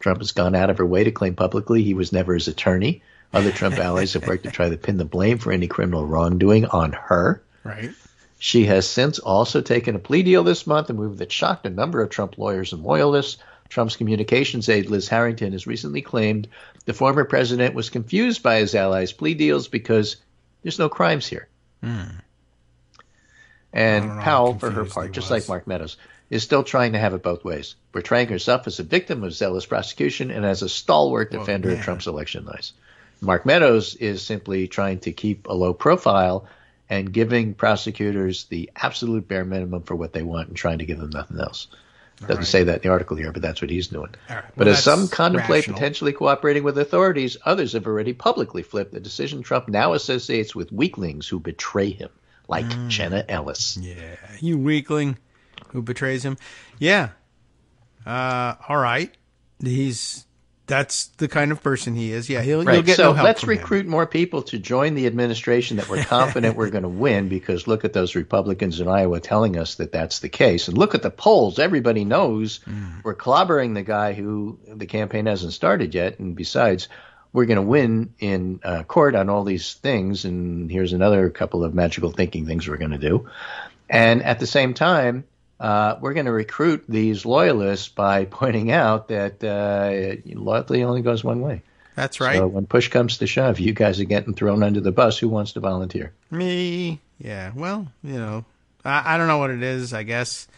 Trump has gone out of her way to claim publicly he was never his attorney. Other Trump allies have worked to try to pin the blame for any criminal wrongdoing on her. Right. She has since also taken a plea deal this month, a move that shocked a number of Trump lawyers and loyalists. Trump's communications aide, Liz Harrington, has recently claimed the former president was confused by his allies' plea deals because there's no crimes here. Mm. And Powell, for her part, just like Mark Meadows, is still trying to have it both ways, portraying herself as a victim of zealous prosecution and as a stalwart defender of Trump's election lies. Mark Meadows is simply trying to keep a low profile and giving prosecutors the absolute bare minimum for what they want and trying to give them nothing else. Doesn't say that in the article here, but that's what he's doing. Right. Well, but as some contemplate potentially cooperating with authorities, others have already publicly flipped the decision Trump now associates with weaklings who betray him, like Jenna Ellis. Yeah, you weakling who betrays him. Yeah. All right. That's the kind of person he is. Yeah, he'll get no help from him. So let's recruit more people to join the administration that we're confident we're going to win, because look at those Republicans in Iowa telling us that that's the case. And look at the polls. Everybody knows we're clobbering the guy who the campaign hasn't started yet. And besides, we're going to win in court on all these things. And here's another couple of magical thinking things we're going to do. And at the same time, we're going to recruit these loyalists by pointing out that loyalty only goes one way. That's right. So when push comes to shove, you guys are getting thrown under the bus. Who wants to volunteer? Me. Yeah. Well, you know, I don't know what it is. I guess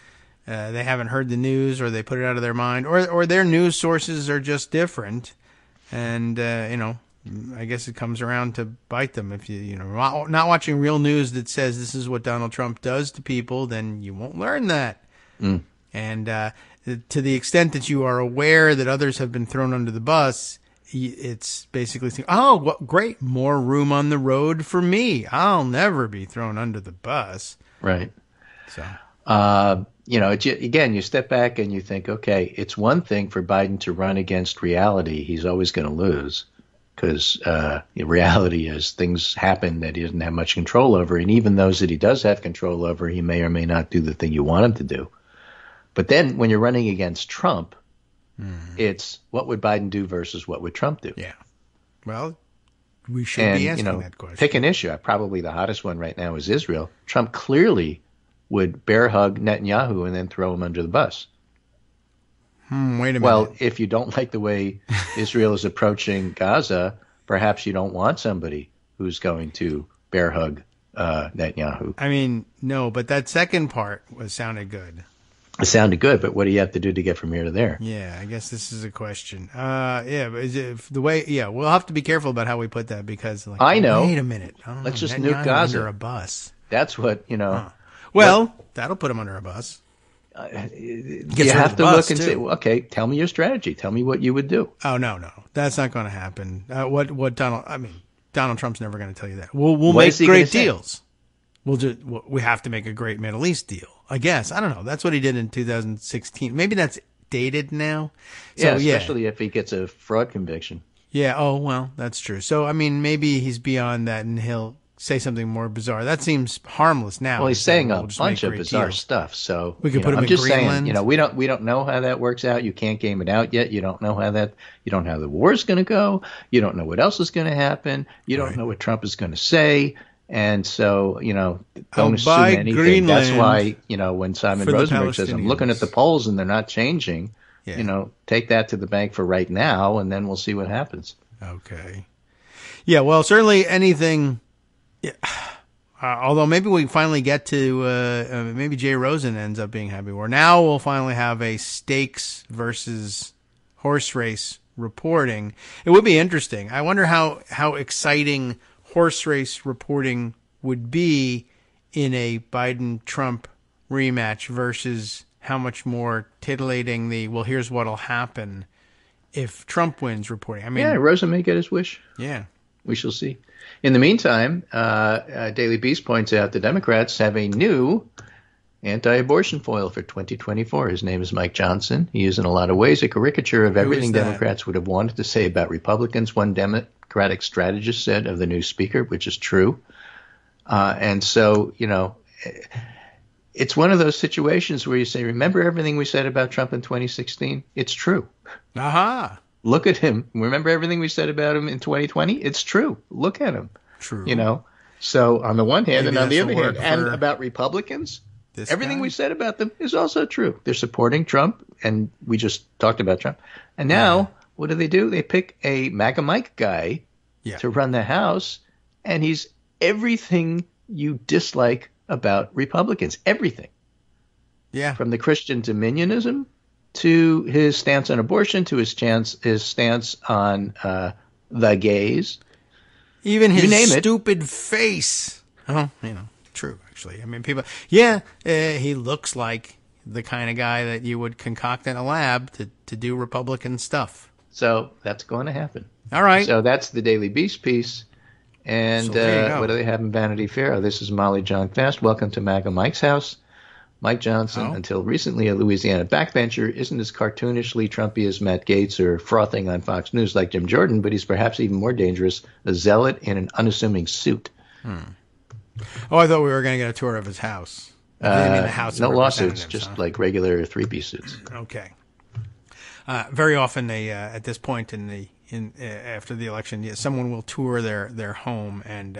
they haven't heard the news, or they put it out of their mind, or their news sources are just different. And, you know, I guess it comes around to bite them. If you know, not watching real news that says this is what Donald Trump does to people, then you won't learn that. Mm. And to the extent that you are aware that others have been thrown under the bus, it's basically saying, oh, well, great, more room on the road for me. I'll never be thrown under the bus. Right. So, you know, again, you step back and you think, okay, it's one thing for Biden to run against reality. He's always going to lose. Because the reality is things happen that he doesn't have much control over. And even those that he does have control over, he may or may not do the thing you want him to do. But then when you're running against Trump, it's what would Biden do versus what would Trump do? Yeah. Well, we should be asking that question. Pick an issue. Probably the hottest one right now is Israel. Trump clearly would bear hug Netanyahu and then throw him under the bus. Wait a minute. Well, if you don't like the way Israel is approaching Gaza, perhaps you don't want somebody who's going to bear hug Netanyahu. I mean, no, but that second part sounded good. It sounded good, but what do you have to do to get from here to there? Yeah, I guess this is a question. But we'll have to be careful about how we put that, because like, I know. Wait a minute. Let's just nuke Gaza under a bus. That's what Well, that'll put him under a bus. You have to look and say, well, okay, tell me your strategy. Tell me what you would do. Oh, no. That's not going to happen. Donald Trump's never going to tell you that. We'll make great deals. We have to make a great Middle East deal, I guess. I don't know. That's what he did in 2016. Maybe that's dated now. So, yeah, especially if he gets a fraud conviction. Yeah. Oh, well, that's true. So, I mean, maybe he's beyond that and he'll say something more bizarre. That seems harmless now. Well, he's saying a bunch of bizarre stuff. So we could put him in Greenland. Saying, we don't know how that works out. You can't game it out yet. You don't know you don't know how the war is going to go. You don't know what else is going to happen. You don't know what Trump is going to say. And so, don't assume anything. Greenland. That's why, when Simon Rosenberg says, I'm looking at the polls and they're not changing, take that to the bank for right now, and then we'll see what happens. Okay. Yeah. Well, certainly anything. Yeah. Although maybe we finally get to maybe Jay Rosen ends up being happy. Where now we'll finally have a stakes versus horse race reporting. It would be interesting. I wonder how exciting horse race reporting would be in a Biden-Trump rematch versus how much more titillating here's what'll happen if Trump wins reporting. I mean, Rosen may get his wish. Yeah. We shall see. In the meantime, Daily Beast points out the Democrats have a new anti-abortion foil for 2024. His name is Mike Johnson. He is in a lot of ways a caricature of everything Democrats would have wanted to say about Republicans, one Democratic strategist said of the new speaker, which is true. And so, you know, it's one of those situations where you say, remember everything we said about Trump in 2016? It's true. Aha. Look at him. Remember everything we said about him in 2020? It's true. Look at him. True. You know, so on the one hand and on the other hand, and about Republicans, everything we said about them is also true. They're supporting Trump, and we just talked about Trump. And now what do? They pick a MAGA Mike guy to run the House, and he's everything you dislike about Republicans. Everything. Yeah. From the Christian dominionism to his stance on abortion, to his stance on the gays, even his stupid face. Oh, you know, true. Actually, I mean, people. Yeah, he looks like the kind of guy that you would concoct in a lab to do Republican stuff. So that's going to happen. All right. So that's the Daily Beast piece. And so what do they have in Vanity Fair? Oh, this is Molly John Fast. Welcome to MAGA Mike's house. Mike Johnson, until recently a Louisiana backbencher, isn't as cartoonishly Trumpy as Matt Gaetz or frothing on Fox News like Jim Jordan, but he's perhaps even more dangerous, a zealot in an unassuming suit. Oh, I thought we were going to get a tour of his house. I mean, the House no lawsuits, just like regular three-piece suits. Okay. Very often, they at this point in the after the election, someone will tour their home and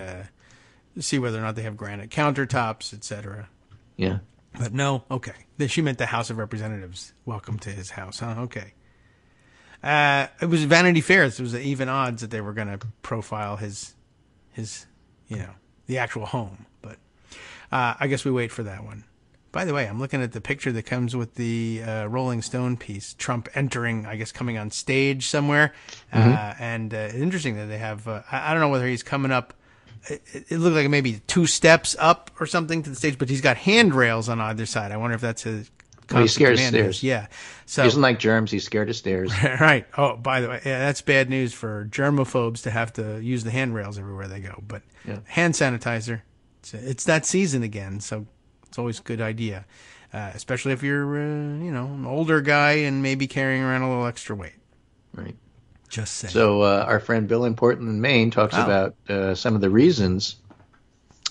see whether or not they have granite countertops, etc. Yeah. But no, okay. She meant the House of Representatives. Welcome to his house, huh? Okay. It was Vanity Fair. It was the even odds that they were going to profile his, you know, the actual home. But I guess we wait for that one. By the way, I'm looking at the picture that comes with the Rolling Stone piece. Trump entering, I guess, coming on stage somewhere. And interesting that they have, I don't know whether he's coming up. It looked like maybe two steps up or something to the stage, but he's got handrails on either side. I wonder if that's a he's scared of stairs. Yeah. So he doesn't like germs. He's scared of stairs. Right. Oh, by the way, that's bad news for germaphobes to have to use the handrails everywhere they go. But hand sanitizer, it's that season again, so it's always a good idea, especially if you're, you know, an older guy and maybe carrying around a little extra weight. Right. Just saying. So our friend Bill in Portland, Maine, talks about some of the reasons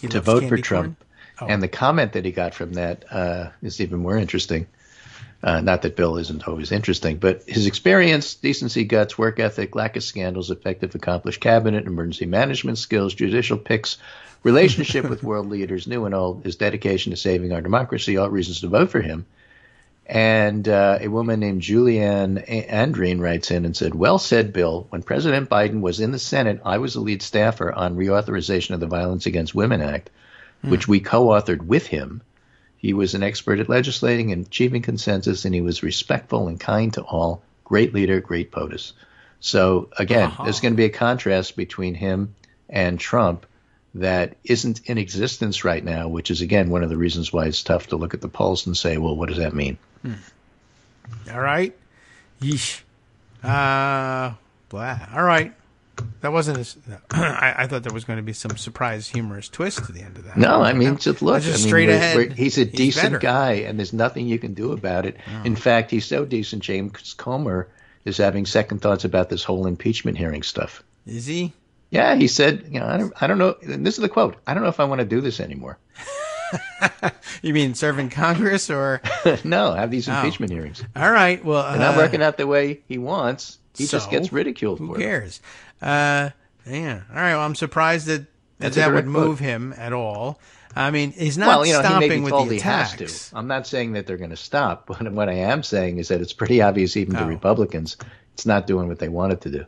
to vote for Trump. And the comment that he got from that is even more interesting. Not that Bill isn't always interesting, but his experience, decency, guts, work ethic, lack of scandals, effective, accomplished cabinet, emergency management skills, judicial picks, relationship with world leaders, new and old, his dedication to saving our democracy, all reasons to vote for him. And a woman named Julianne Andreen writes in and said, well said, Bill. When President Biden was in the Senate, I was a lead staffer on reauthorization of the Violence Against Women Act, which we co-authored with him. He was an expert at legislating and achieving consensus, and he was respectful and kind to all. Great leader, great POTUS. So, again, there's going to be a contrast between him and Trump that isn't in existence right now, which is, again, one of the reasons why it's tough to look at the polls and say, well, what does that mean? All right. Yeesh. Blah. All right. That wasn't I thought there was going to be some surprise humorous twist to the end of that. No, I mean, just look. Just straight ahead. He's a decent guy, and there's nothing you can do about it. Oh. In fact, he's so decent, James Comer is having second thoughts about this whole impeachment hearing stuff. Is he? Yeah, he said, you know, I don't know. And this is the quote. I don't know if I want to do this anymore. You mean serving Congress or? No, have these impeachment hearings. All right. Well, they're not working out the way he wants. He just gets ridiculed for it. Who cares? Yeah. All right. Well, I'm surprised that would move him at all. I mean, he's not stopping with the attacks. Has to. I'm not saying that they're going to stop. But what I am saying is that it's pretty obvious even to Republicans it's not doing what they want it to do.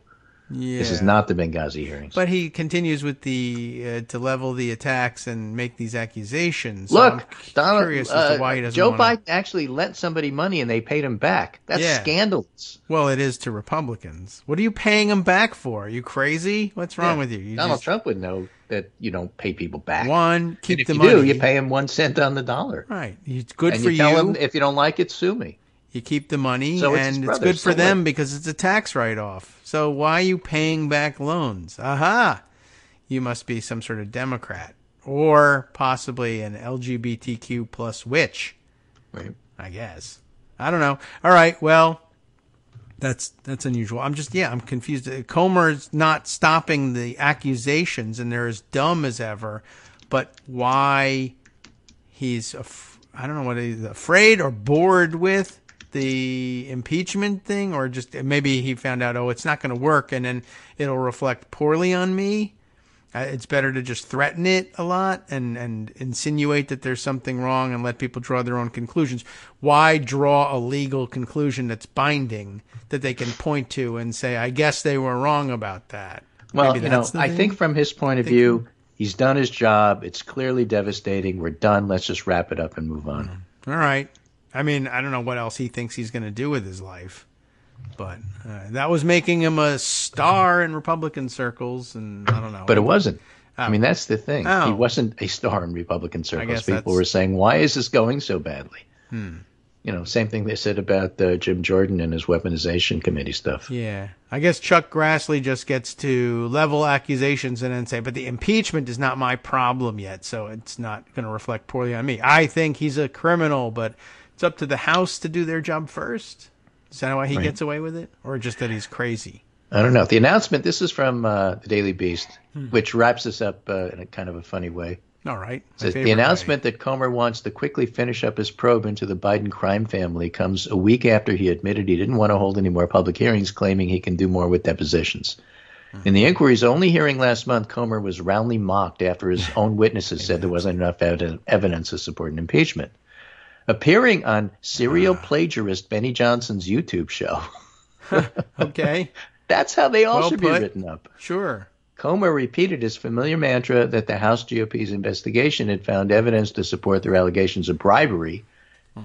Yeah. This is not the Benghazi hearings. But he continues with the to level the attacks and make these accusations. Look, so I'm curious as to why he doesn't Joe Biden actually lent somebody money and they paid him back. That's scandalous. Well, it is to Republicans. What are you paying them back for? Are you crazy? What's wrong with you? Donald Trump would know that you don't pay people back. Keep the money. If you do, you pay him 1 cent on the dollar. Right. It's good for you. Tell him, if you don't like it, sue me. You keep the money, so it's good for them because it's a tax write-off. So why are you paying back loans? Aha! You must be some sort of Democrat or possibly an LGBTQ plus witch. Right. I guess. I don't know. All right. Well, that's unusual. I'm confused. Comer's not stopping the accusations, and they're as dumb as ever. But why he's I don't know what he's afraid or bored with the impeachment thing, or just maybe he found out, oh, it's not going to work, and then it'll reflect poorly on me. It's better to just threaten it a lot and insinuate that there's something wrong and let people draw their own conclusions. Why draw a legal conclusion that's binding that they can point to and say, I guess they were wrong about that? Well, I think from his point of view, he's done his job. It's clearly devastating. We're done. Let's just wrap it up and move on. All right. I mean, I don't know what else he thinks he's going to do with his life. But that was making him a star in Republican circles, and I don't know. But it wasn't. I mean, that's the thing. Oh. He wasn't a star in Republican circles. People were saying, why is this going so badly? You know, same thing they said about Jim Jordan and his weaponization committee stuff. Yeah. I guess Chuck Grassley just gets to level accusations and then say, but the impeachment is not my problem yet, so it's not going to reflect poorly on me. I think he's a criminal, but it's up to the House to do their job first. Is that why he gets away with it? Or just that he's crazy? I don't know. The announcement, this is from the Daily Beast, which wraps this up in a kind of a funny way. All right. Says, the announcement that Comer wants to quickly finish up his probe into the Biden crime family comes a week after he admitted he didn't want to hold any more public hearings, claiming he can do more with depositions. In the inquiry's only hearing last month, Comer was roundly mocked after his own witnesses said there wasn't enough evidence to support an impeachment. Appearing on serial plagiarist Benny Johnson's YouTube show. Okay. That's how they all should be written up. Sure. Comer repeated his familiar mantra that the House GOP's investigation had found evidence to support their allegations of bribery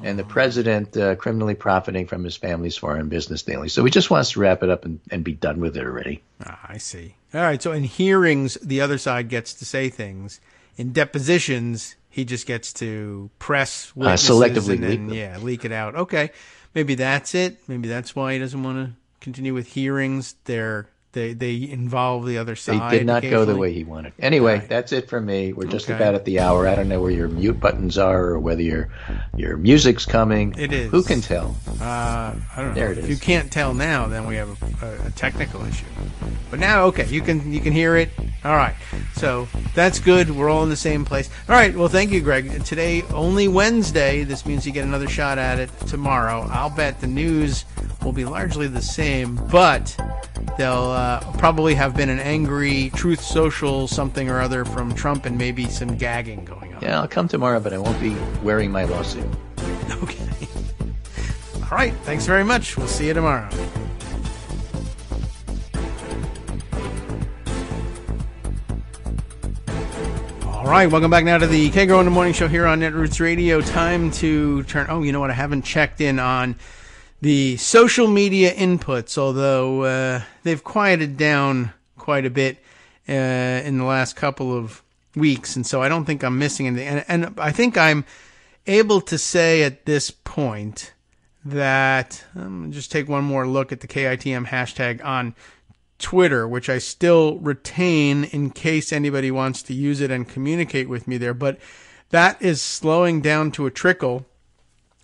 and the president criminally profiting from his family's foreign business dealings. So he just wants to wrap it up and be done with it already. Ah, I see. All right. So in hearings, the other side gets to say things. In depositions, he just gets to press witnesses selectively and then, leak it out. Okay, maybe that's it. Maybe that's why he doesn't want to continue with hearings. They involve the other side. They did not go the way he wanted. Anyway, that's it for me. We're just about at the hour. I don't know where your mute buttons are or whether your music's coming. It is. Who can tell? I don't know. There it is. If you can't tell now, then we have a technical issue. But now, okay, you can hear it. All right, so that's good. We're all in the same place. All right, well, thank you, Greg. Today, only Wednesday. This means you get another shot at it tomorrow. I'll bet the news will be largely the same, but they'll probably have been an angry Truth Social something or other from Trump and maybe some gagging going on. Yeah, I'll come tomorrow, but I won't be wearing my lawsuit. Okay. All right, thanks very much. We'll see you tomorrow. All right, welcome back now to the Kagro in the Morning Show here on Netroots Radio. Time to turn... Oh, you know what? I haven't checked in on the social media inputs, although they've quieted down quite a bit in the last couple of weeks, and so I don't think I'm missing anything. And I think I'm able to say at this point that... I'm going to just take one more look at the KITM hashtag on Twitter, which I still retain in case anybody wants to use it and communicate with me there, but that is slowing down to a trickle,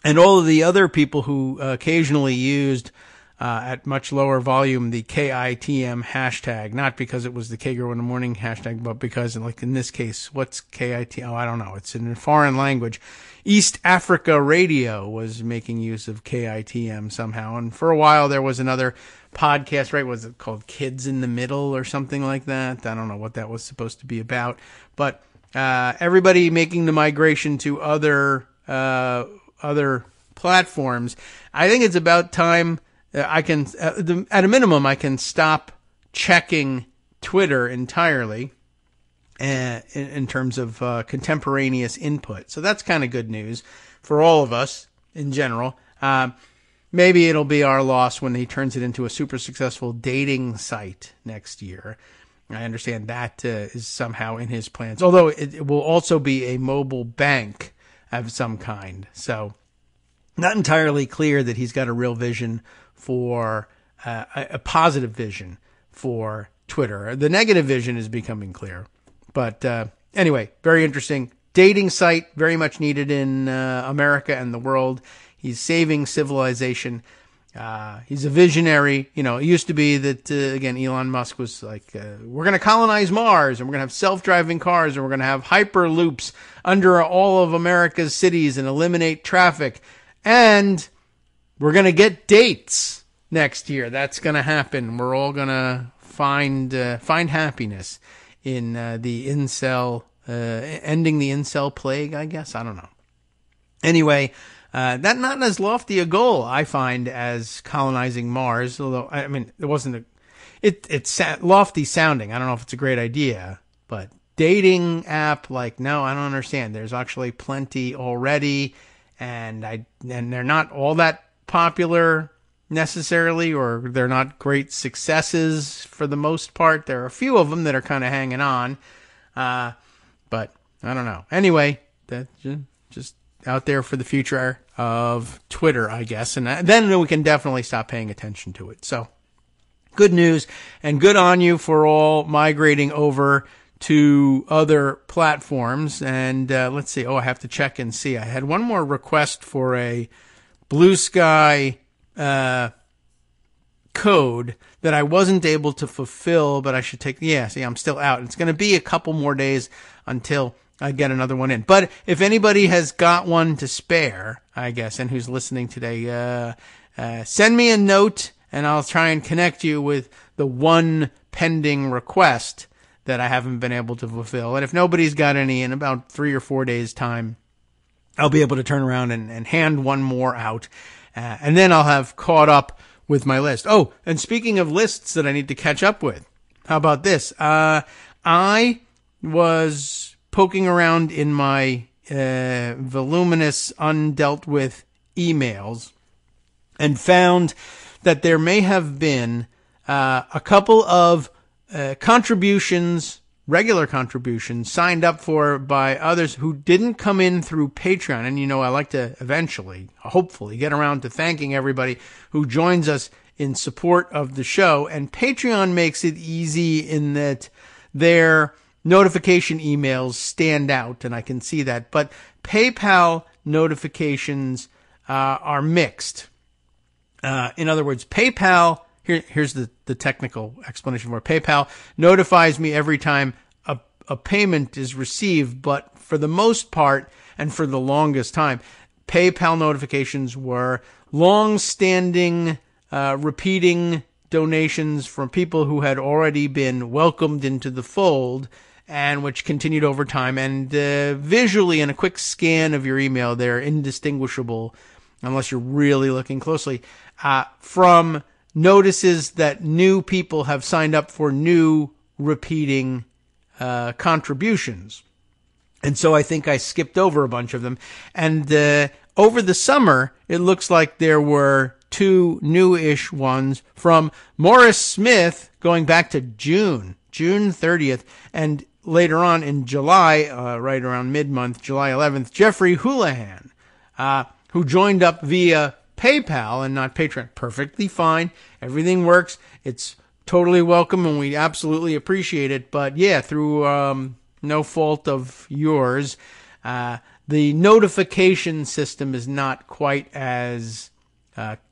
and all of the other people who occasionally used at much lower volume the KITM hashtag, not because it was the Kagro in the Morning hashtag, but because, like in this case, what's KITM? Oh, I don't know. It's in a foreign language. East Africa Radio was making use of KITM somehow, and for a while there was another podcast, right? Was it called Kids in the Middle or something like that? I don't know what that was supposed to be about, but everybody making the migration to other platforms. I think it's about time. I can, at a minimum, I can stop checking Twitter entirely in terms of contemporaneous input. So that's kind of good news for all of us in general. Maybe it'll be our loss when he turns it into a super successful dating site next year. I understand that is somehow in his plans, although it will also be a mobile bank of some kind. So not entirely clear that he's got a real vision for a positive vision for Twitter. The negative vision is becoming clear. But anyway, very interesting. dating site, very much needed in America and the world. He's saving civilization. He's a visionary. You know, it used to be that, again, Elon Musk was like, we're going to colonize Mars, and we're going to have self-driving cars, and we're going to have hyperloops under all of America's cities and eliminate traffic. And we're going to get dates next year. That's going to happen. We're all going to find happiness in the incel, ending the incel plague, I guess. I don't know. Anyway, that not as lofty a goal, I find, as colonizing Mars, although, I mean, it wasn't it's lofty sounding. I don't know if it's a great idea, but dating app, like, no, I don't understand. There's actually plenty already, and they're not all that popular necessarily, or they're not great successes for the most part. There are a few of them that are kind of hanging on, but I don't know. Anyway, that's just out there for the future of Twitter, I guess. And then we can definitely stop paying attention to it. So good news, and good on you for all migrating over to other platforms. And let's see. Oh, I have to check and see. I had one more request for a Blue Sky code that I wasn't able to fulfill, but I should take. Yeah, see, I'm still out. It's going to be a couple more days until I get another one in. But if anybody has got one to spare, I guess, and who's listening today, send me a note, and I'll try and connect you with the one pending request that I haven't been able to fulfill. And if nobody's got any, in about 3 or 4 days' time, I'll be able to turn around and hand one more out. And then I'll have caught up with my list. Oh, and speaking of lists that I need to catch up with, how about this? I was poking around in my voluminous, undealt with emails, and found that there may have been a couple of contributions, regular contributions, signed up for by others who didn't come in through Patreon. And, you know, I like to eventually, hopefully, get around to thanking everybody who joins us in support of the show. And Patreon makes it easy in that their notification emails stand out, and I can see that. But PayPal notifications are mixed. In other words, PayPal... Here's the technical explanation for it. PayPal notifies me every time a payment is received, but for the most part, and for the longest time, PayPal notifications were long-standing, repeating donations from people who had already been welcomed into the fold, and which continued over time. And visually, in a quick scan of your email, they're indistinguishable, unless you're really looking closely, from notices that new people have signed up for new repeating contributions. And so I think I skipped over a bunch of them. And over the summer, it looks like there were two new-ish ones from Morris Smith going back to June 30th, and later on in July, right around mid-month, July 11th, Jeffrey Houlihan, who joined up via PayPal and not Patreon. Perfectly fine. Everything works. It's totally welcome, and we absolutely appreciate it. But yeah, through no fault of yours, the notification system is not quite as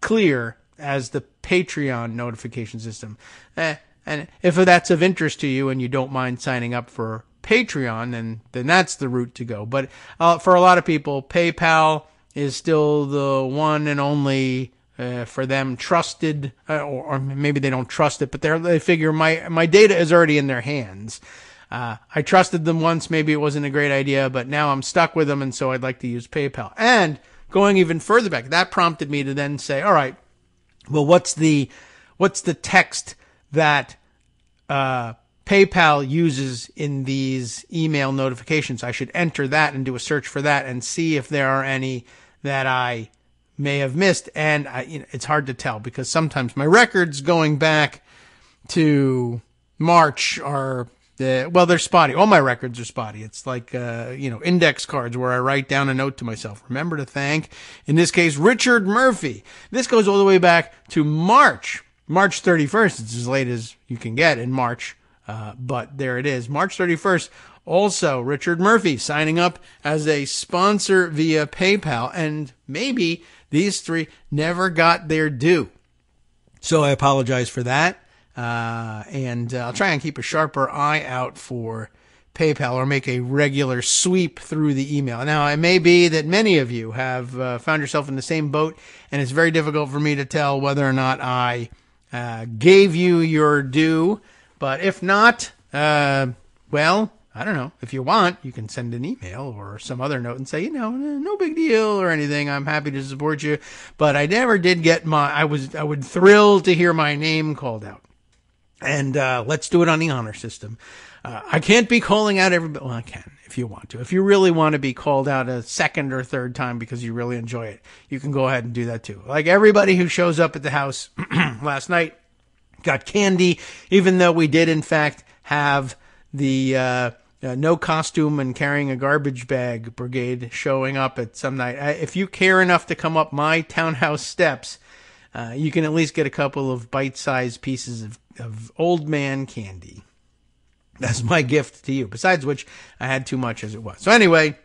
clear as the Patreon notification system. And if that's of interest to you and you don't mind signing up for Patreon, then that's the route to go. But for a lot of people, PayPal is still the one and only, for them, trusted, or maybe they don't trust it, but they figure my data is already in their hands. I trusted them once. Maybe it wasn't a great idea, but now I'm stuck with them, and so I'd like to use PayPal. And going even further back, that prompted me to then say, all right, well, what's the text that PayPal uses in these email notifications? I should enter that and do a search for that and see if there are any that I may have missed. And it's hard to tell, because sometimes my records going back to March are, they're spotty. All my records are spotty. It's like, index cards where I write down a note to myself. Remember to thank, in this case, Richard Murphy. This goes all the way back to March 31st. It's as late as you can get in March. But there it is, March 31st, Also, Richard Murphy signing up as a sponsor via PayPal, and maybe these three never got their due. So I apologize for that, and I'll try and keep a sharper eye out for PayPal or make a regular sweep through the email. Now, it may be that many of you have found yourself in the same boat, and it's very difficult for me to tell whether or not I gave you your due, but if not, well, I don't know. If you want, you can send an email or some other note and say, you know, no big deal or anything. I'm happy to support you. But I never did get my, I would thrilled to hear my name called out. And let's do it on the honor system. I can't be calling out everybody. Well, I can if you want to. If you really want to be called out a second or third time because you really enjoy it, you can go ahead and do that too. Like everybody who shows up at the house last night got candy, even though we did, in fact, have the no costume and carrying a garbage bag brigade showing up at some night. If you care enough to come up my townhouse steps, you can at least get a couple of bite-sized pieces of old man candy. That's my gift to you. Besides which, I had too much as it was. So anyway,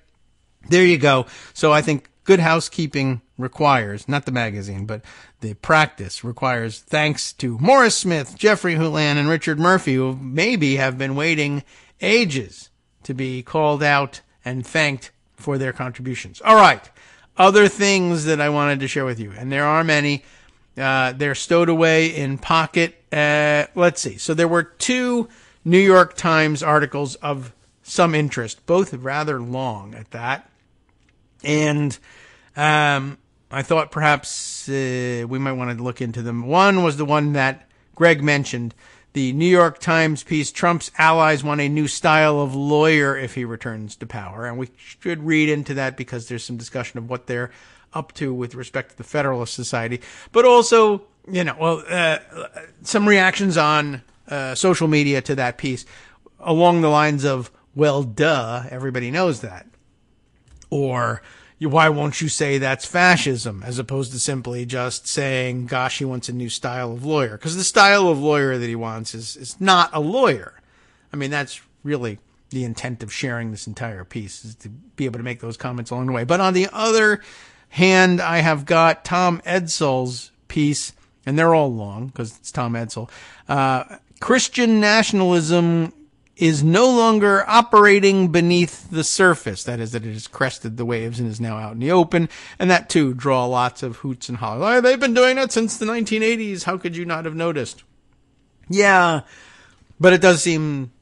there you go. So I think good housekeeping requires, not the magazine, but the practice requires thanks to Morris Smith, Jeffrey Hulan, and Richard Murphy, who maybe have been waiting ages to be called out and thanked for their contributions. All right. Other things that I wanted to share with you, and there are many. They're stowed away in pocket. Let's see. So there were two New York Times articles of some interest, both rather long at that. And I thought perhaps we might want to look into them. One was the one that Greg mentioned. The New York Times piece, Trump's allies want a new style of lawyer if he returns to power. And we should read into that because there's some discussion of what they're up to with respect to the Federalist Society. But also, you know, well, some reactions on social media to that piece along the lines of, well, duh, everybody knows that. Or, why won't you say that's fascism, as opposed to simply just saying, gosh, he wants a new style of lawyer? Because the style of lawyer that he wants is not a lawyer. I mean, that's really the intent of sharing this entire piece, is to be able to make those comments along the way. But on the other hand, I have got Tom Edsel's piece, and they're all long because it's Tom Edsel. Christian nationalism is no longer operating beneath the surface. That is, that it has crested the waves and is now out in the open. And that, too, draw lots of hoots and hollers. Oh, they've been doing that since the 1980s. How could you not have noticed? Yeah, but it does seem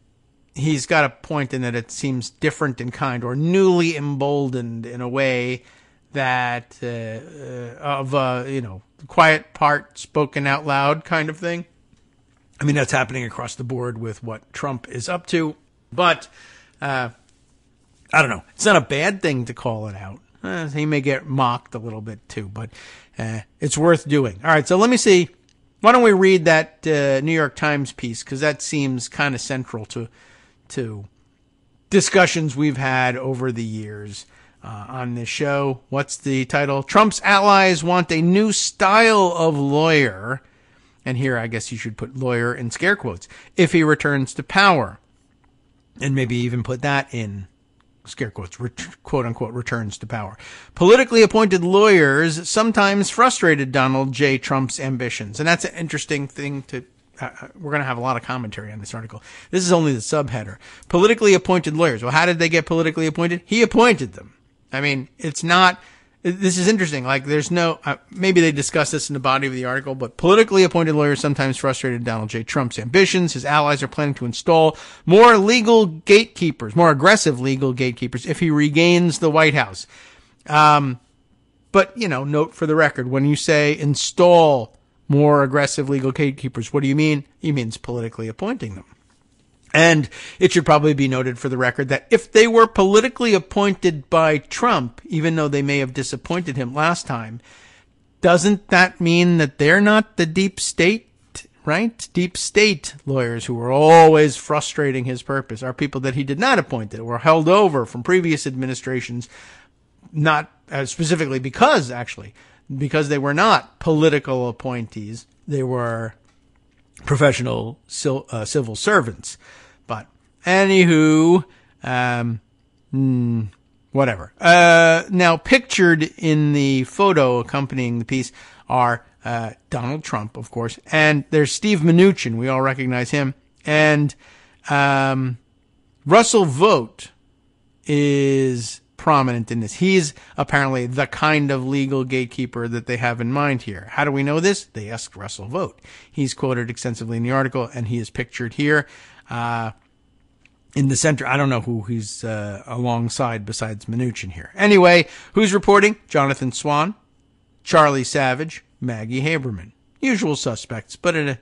he's got a point in that it seems different in kind or newly emboldened in a way that you know, quiet part spoken out loud kind of thing. I mean, that's happening across the board with what Trump is up to. But, I don't know. It's not a bad thing to call it out. He may get mocked a little bit, too. But it's worth doing. All right, so let me see. Why don't we read that New York Times piece? Because that seems kind of central to discussions we've had over the years on this show. What's the title? Trump's allies want a new style of lawyer. And here, I guess you should put lawyer in scare quotes, if he returns to power. And maybe even put that in scare quotes, quote unquote, returns to power. Politically appointed lawyers sometimes frustrated Donald J. Trump's ambitions. And that's an interesting thing to, we're going to have a lot of commentary on this article. This is only the subheader. Politically appointed lawyers. Well, how did they get politically appointed? He appointed them. I mean, it's not... This is interesting. Like, there's no, maybe they discuss this in the body of the article, but politically appointed lawyers sometimes frustrated Donald J. Trump's ambitions. His allies are planning to install more legal gatekeepers, more aggressive legal gatekeepers, if he regains the White House. But, you know, note for the record, when you say install more aggressive legal gatekeepers, what do you mean? He means politically appointing them. And it should probably be noted for the record that if they were politically appointed by Trump, even though they may have disappointed him last time, doesn't that mean that they're not the deep state, right? Deep state lawyers who were always frustrating his purpose are people that he did not appoint, that were held over from previous administrations, not specifically because, actually, because they were not political appointees. They were professional civil servants. But anywho, Whatever. Now, pictured in the photo accompanying the piece are Donald Trump, of course, and there's Steve Mnuchin. We all recognize him. And Russell Vought is prominent in this. He's apparently the kind of legal gatekeeper that they have in mind here. How do we know this? They asked Russell Vought. He's quoted extensively in the article, and he is pictured here in the center. I don't know who he's alongside besides Mnuchin here. Anyway, who's reporting? Jonathan Swan, Charlie Savage, Maggie Haberman. Usual suspects, but in a,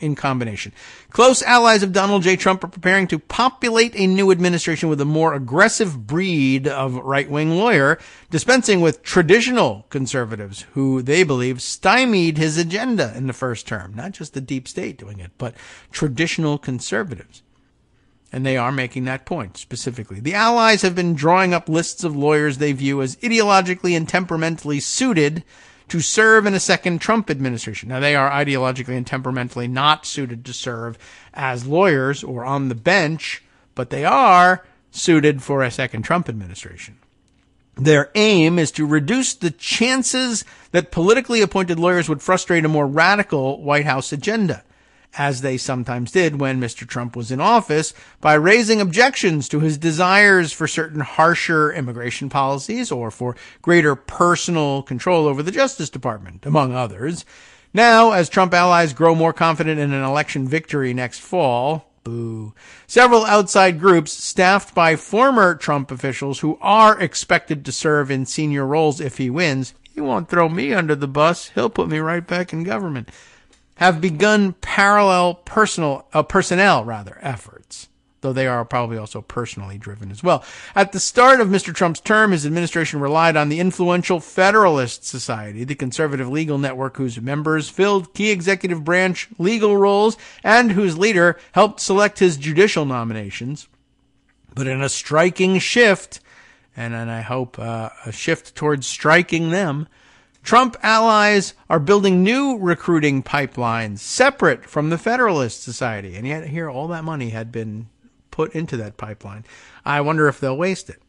in combination. Close allies of Donald J. Trump are preparing to populate a new administration with a more aggressive breed of right-wing lawyer, dispensing with traditional conservatives who they believe stymied his agenda in the first term. Not just the deep state doing it, but traditional conservatives. And they are making that point specifically. The allies have been drawing up lists of lawyers they view as ideologically and temperamentally suited to serve in a second Trump administration. Now, they are ideologically and temperamentally not suited to serve as lawyers or on the bench, but they are suited for a second Trump administration. Their aim is to reduce the chances that politically appointed lawyers would frustrate a more radical White House agenda, as they sometimes did when Mr. Trump was in office, by raising objections to his desires for certain harsher immigration policies or for greater personal control over the Justice Department, among others. Now, as Trump allies grow more confident in an election victory next fall, boo, several outside groups staffed by former Trump officials who are expected to serve in senior roles if he wins — he won't throw me under the bus, he'll put me right back in government — have begun parallel personnel efforts, though they are probably also personally driven as well. At the start of Mr. Trump's term, his administration relied on the influential Federalist Society, the conservative legal network whose members filled key executive branch legal roles and whose leader helped select his judicial nominations. But in a striking shift, and I hope a shift towards striking them, Trump allies are building new recruiting pipelines separate from the Federalist Society. And yet here, all that money had been put into that pipeline. I wonder if they'll waste it.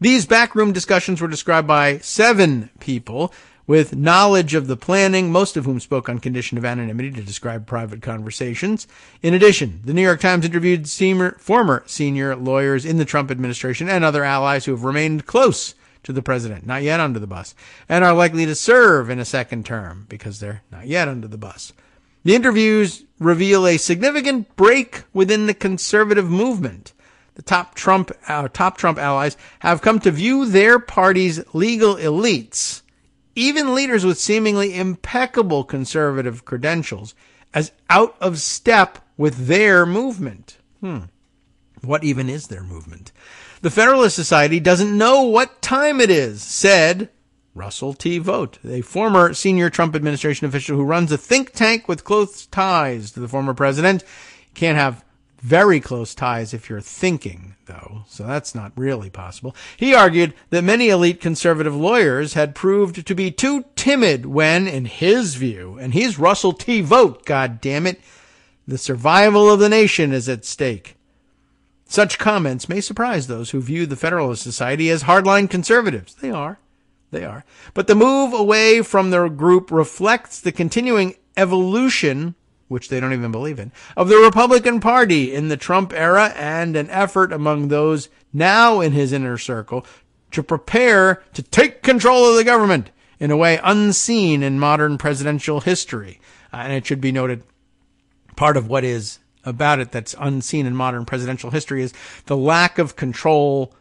These backroom discussions were described by 7 people with knowledge of the planning, most of whom spoke on condition of anonymity to describe private conversations. In addition, the New York Times interviewed former senior lawyers in the Trump administration and other allies who have remained close to the president, not yet under the bus, and are likely to serve in a second term because they're not yet under the bus. The interviews reveal a significant break within the conservative movement. The top Trump allies have come to view their party's legal elites, even leaders with seemingly impeccable conservative credentials, as out of step with their movement. What even is their movement? The Federalist Society doesn't know what time it is, said Russell T. Vought, a former senior Trump administration official who runs a think tank with close ties to the former president. You can't have very close ties if you're thinking, though, so that's not really possible. He argued that many elite conservative lawyers had proved to be too timid when, in his view, and he's Russell T. Vought, goddammit, the survival of the nation is at stake. Such comments may surprise those who view the Federalist Society as hardline conservatives. They are. But the move away from their group reflects the continuing evolution, which they don't even believe in, of the Republican Party in the Trump era, and an effort among those now in his inner circle to prepare to take control of the government in a way unseen in modern presidential history. And it should be noted, part of what is about it that's unseen in modern presidential history is the lack of control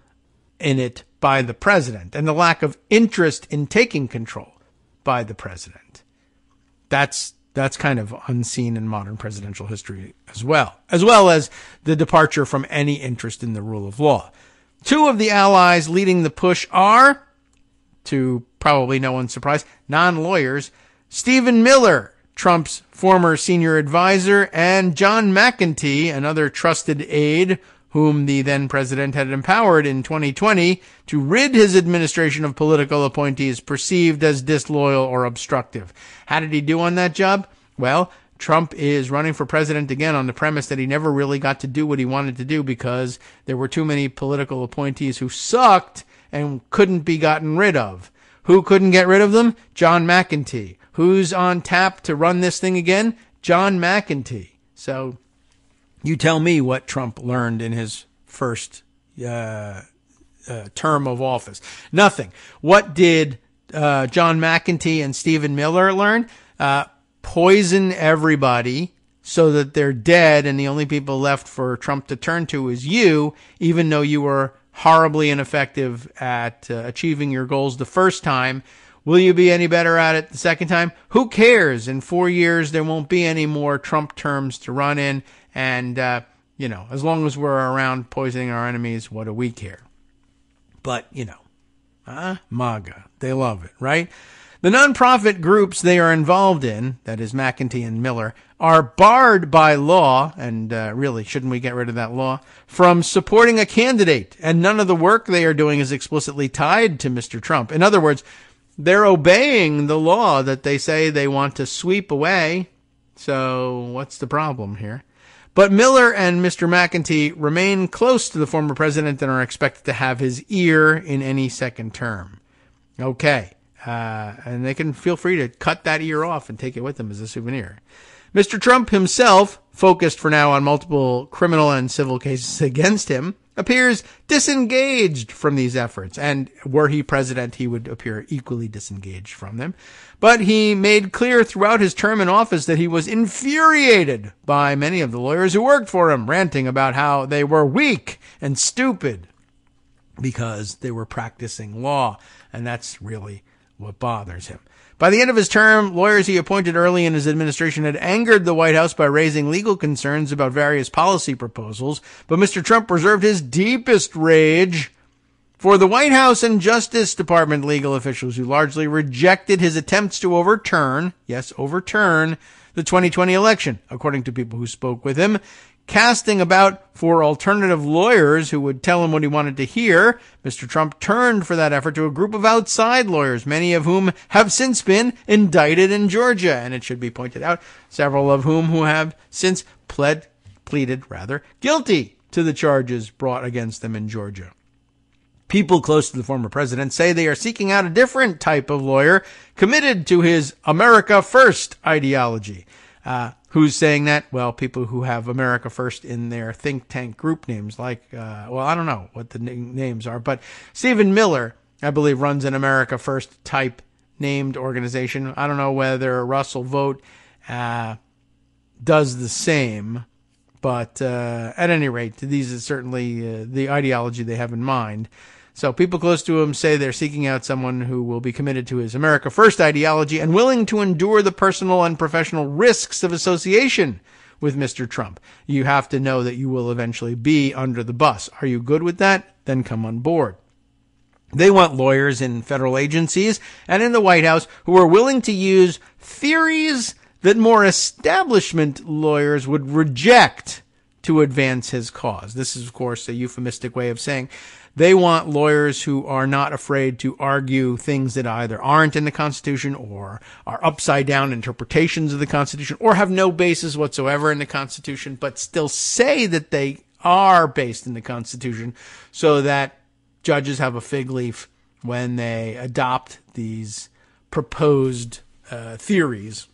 in it by the president and the lack of interest in taking control by the president. That's kind of unseen in modern presidential history as well as the departure from any interest in the rule of law. 2 of the allies leading the push are, to probably no one's surprise, non-lawyers, Stephen Miller, Trump's former senior advisor, and John McEntee, another trusted aide whom the then president had empowered in 2020 to rid his administration of political appointees perceived as disloyal or obstructive. How did he do on that job? Well, Trump is running for president again on the premise that he never really got to do what he wanted to do because there were too many political appointees who sucked and couldn't be gotten rid of. Who couldn't get rid of them? John McEntee. Who's on tap to run this thing again? John McEntee. So you tell me what Trump learned in his first term of office. Nothing. What did John McEntee and Stephen Miller learn? Poison everybody so that they're dead and the only people left for Trump to turn to is you, even though you were horribly ineffective at achieving your goals the first time. Will you be any better at it the second time? Who cares? In 4 years, there won't be any more Trump terms to run in. And, you know, as long as we're around poisoning our enemies, what do we care? But, you know, MAGA, they love it, right? The nonprofit groups they are involved in, that is McEntee and Miller, are barred by law, and really, shouldn't we get rid of that law, from supporting a candidate, and none of the work they are doing is explicitly tied to Mr. Trump. In other words, they're obeying the law that they say they want to sweep away, so what's the problem here? But Miller and Mr. McEntee remain close to the former president and are expected to have his ear in any second term. Okay. And they can feel free to cut that ear off and take it with them as a souvenir. Mr. Trump himself, focused for now on multiple criminal and civil cases against him, appears disengaged from these efforts. And were he president, he would appear equally disengaged from them. But he made clear throughout his term in office that he was infuriated by many of the lawyers who worked for him, ranting about how they were weak and stupid because they were practicing law. And that's really what bothers him. By the end of his term, lawyers he appointed early in his administration had angered the White House by raising legal concerns about various policy proposals, but Mr. Trump reserved his deepest rage for the White House and Justice Department legal officials who largely rejected his attempts to overturn, yes, overturn, the 2020 election, according to people who spoke with him, casting about for alternative lawyers who would tell him what he wanted to hear. Mr. Trump turned for that effort to a group of outside lawyers, many of whom have since been indicted in Georgia, and it should be pointed out, several of whom who have since pleaded guilty to the charges brought against them in Georgia. People close to the former president say they are seeking out a different type of lawyer committed to his America First ideology. Who's saying that? Well, people who have America First in their think tank group names, like, I don't know what the names are, but Stephen Miller, I believe, runs an America First type named organization. I don't know whether Russell Vought does the same, but at any rate, these are certainly the ideology they have in mind. So people close to him say they're seeking out someone who will be committed to his America First ideology and willing to endure the personal and professional risks of association with Mr. Trump. You have to know that you will eventually be under the bus. Are you good with that? Then come on board. They want lawyers in federal agencies and in the White House who are willing to use theories that more establishment lawyers would reject to advance his cause. This is, of course, a euphemistic way of saying they want lawyers who are not afraid to argue things that either aren't in the Constitution or are upside-down interpretations of the Constitution or have no basis whatsoever in the Constitution, but still say that they are based in the Constitution so that judges have a fig leaf when they adopt these proposed theories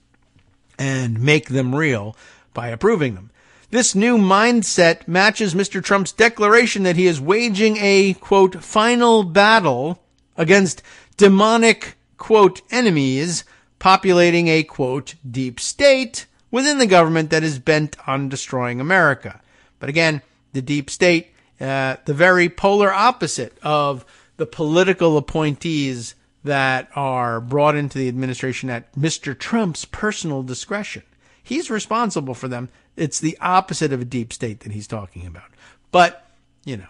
and make them real by approving them. This new mindset matches Mr. Trump's declaration that he is waging a, quote, final battle against demonic, quote, enemies populating a, quote, deep state within the government that is bent on destroying America. But again, the deep state, the very polar opposite of the political appointees that are brought into the administration at Mr. Trump's personal discretion. He's responsible for them. It's the opposite of a deep state that he's talking about. But, you know,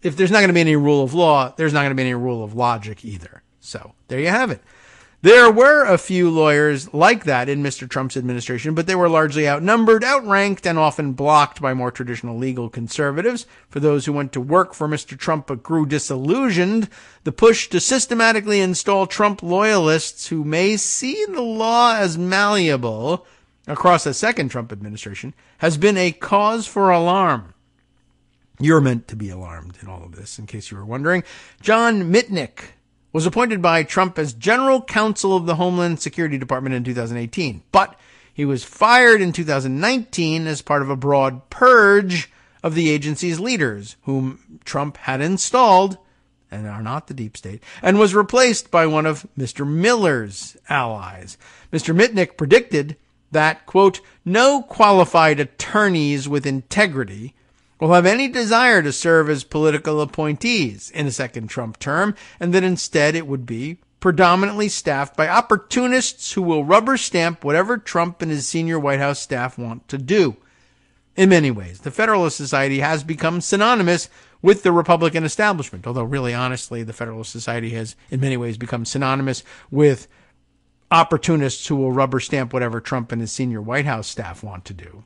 if there's not going to be any rule of law, there's not going to be any rule of logic either. So there you have it. There were a few lawyers like that in Mr. Trump's administration, but they were largely outnumbered, outranked, and often blocked by more traditional legal conservatives. For those who went to work for Mr. Trump but grew disillusioned, the push to systematically install Trump loyalists who may see the law as malleable across the second Trump administration has been a cause for alarm. You're meant to be alarmed in all of this, in case you were wondering. John Mitnick was appointed by Trump as General Counsel of the Homeland Security Department in 2018, but he was fired in 2019 as part of a broad purge of the agency's leaders, whom Trump had installed, and are not the deep state, and was replaced by one of Mr. Miller's allies. Mr. Mitnick predicted that, quote, no qualified attorneys with integrity will have any desire to serve as political appointees in a second Trump term, and that instead it would be predominantly staffed by opportunists who will rubber stamp whatever Trump and his senior White House staff want to do. In many ways, the Federalist Society has become synonymous with the Republican establishment, although really honestly, the Federalist Society has in many ways become synonymous with opportunists who will rubber stamp whatever Trump and his senior White House staff want to do.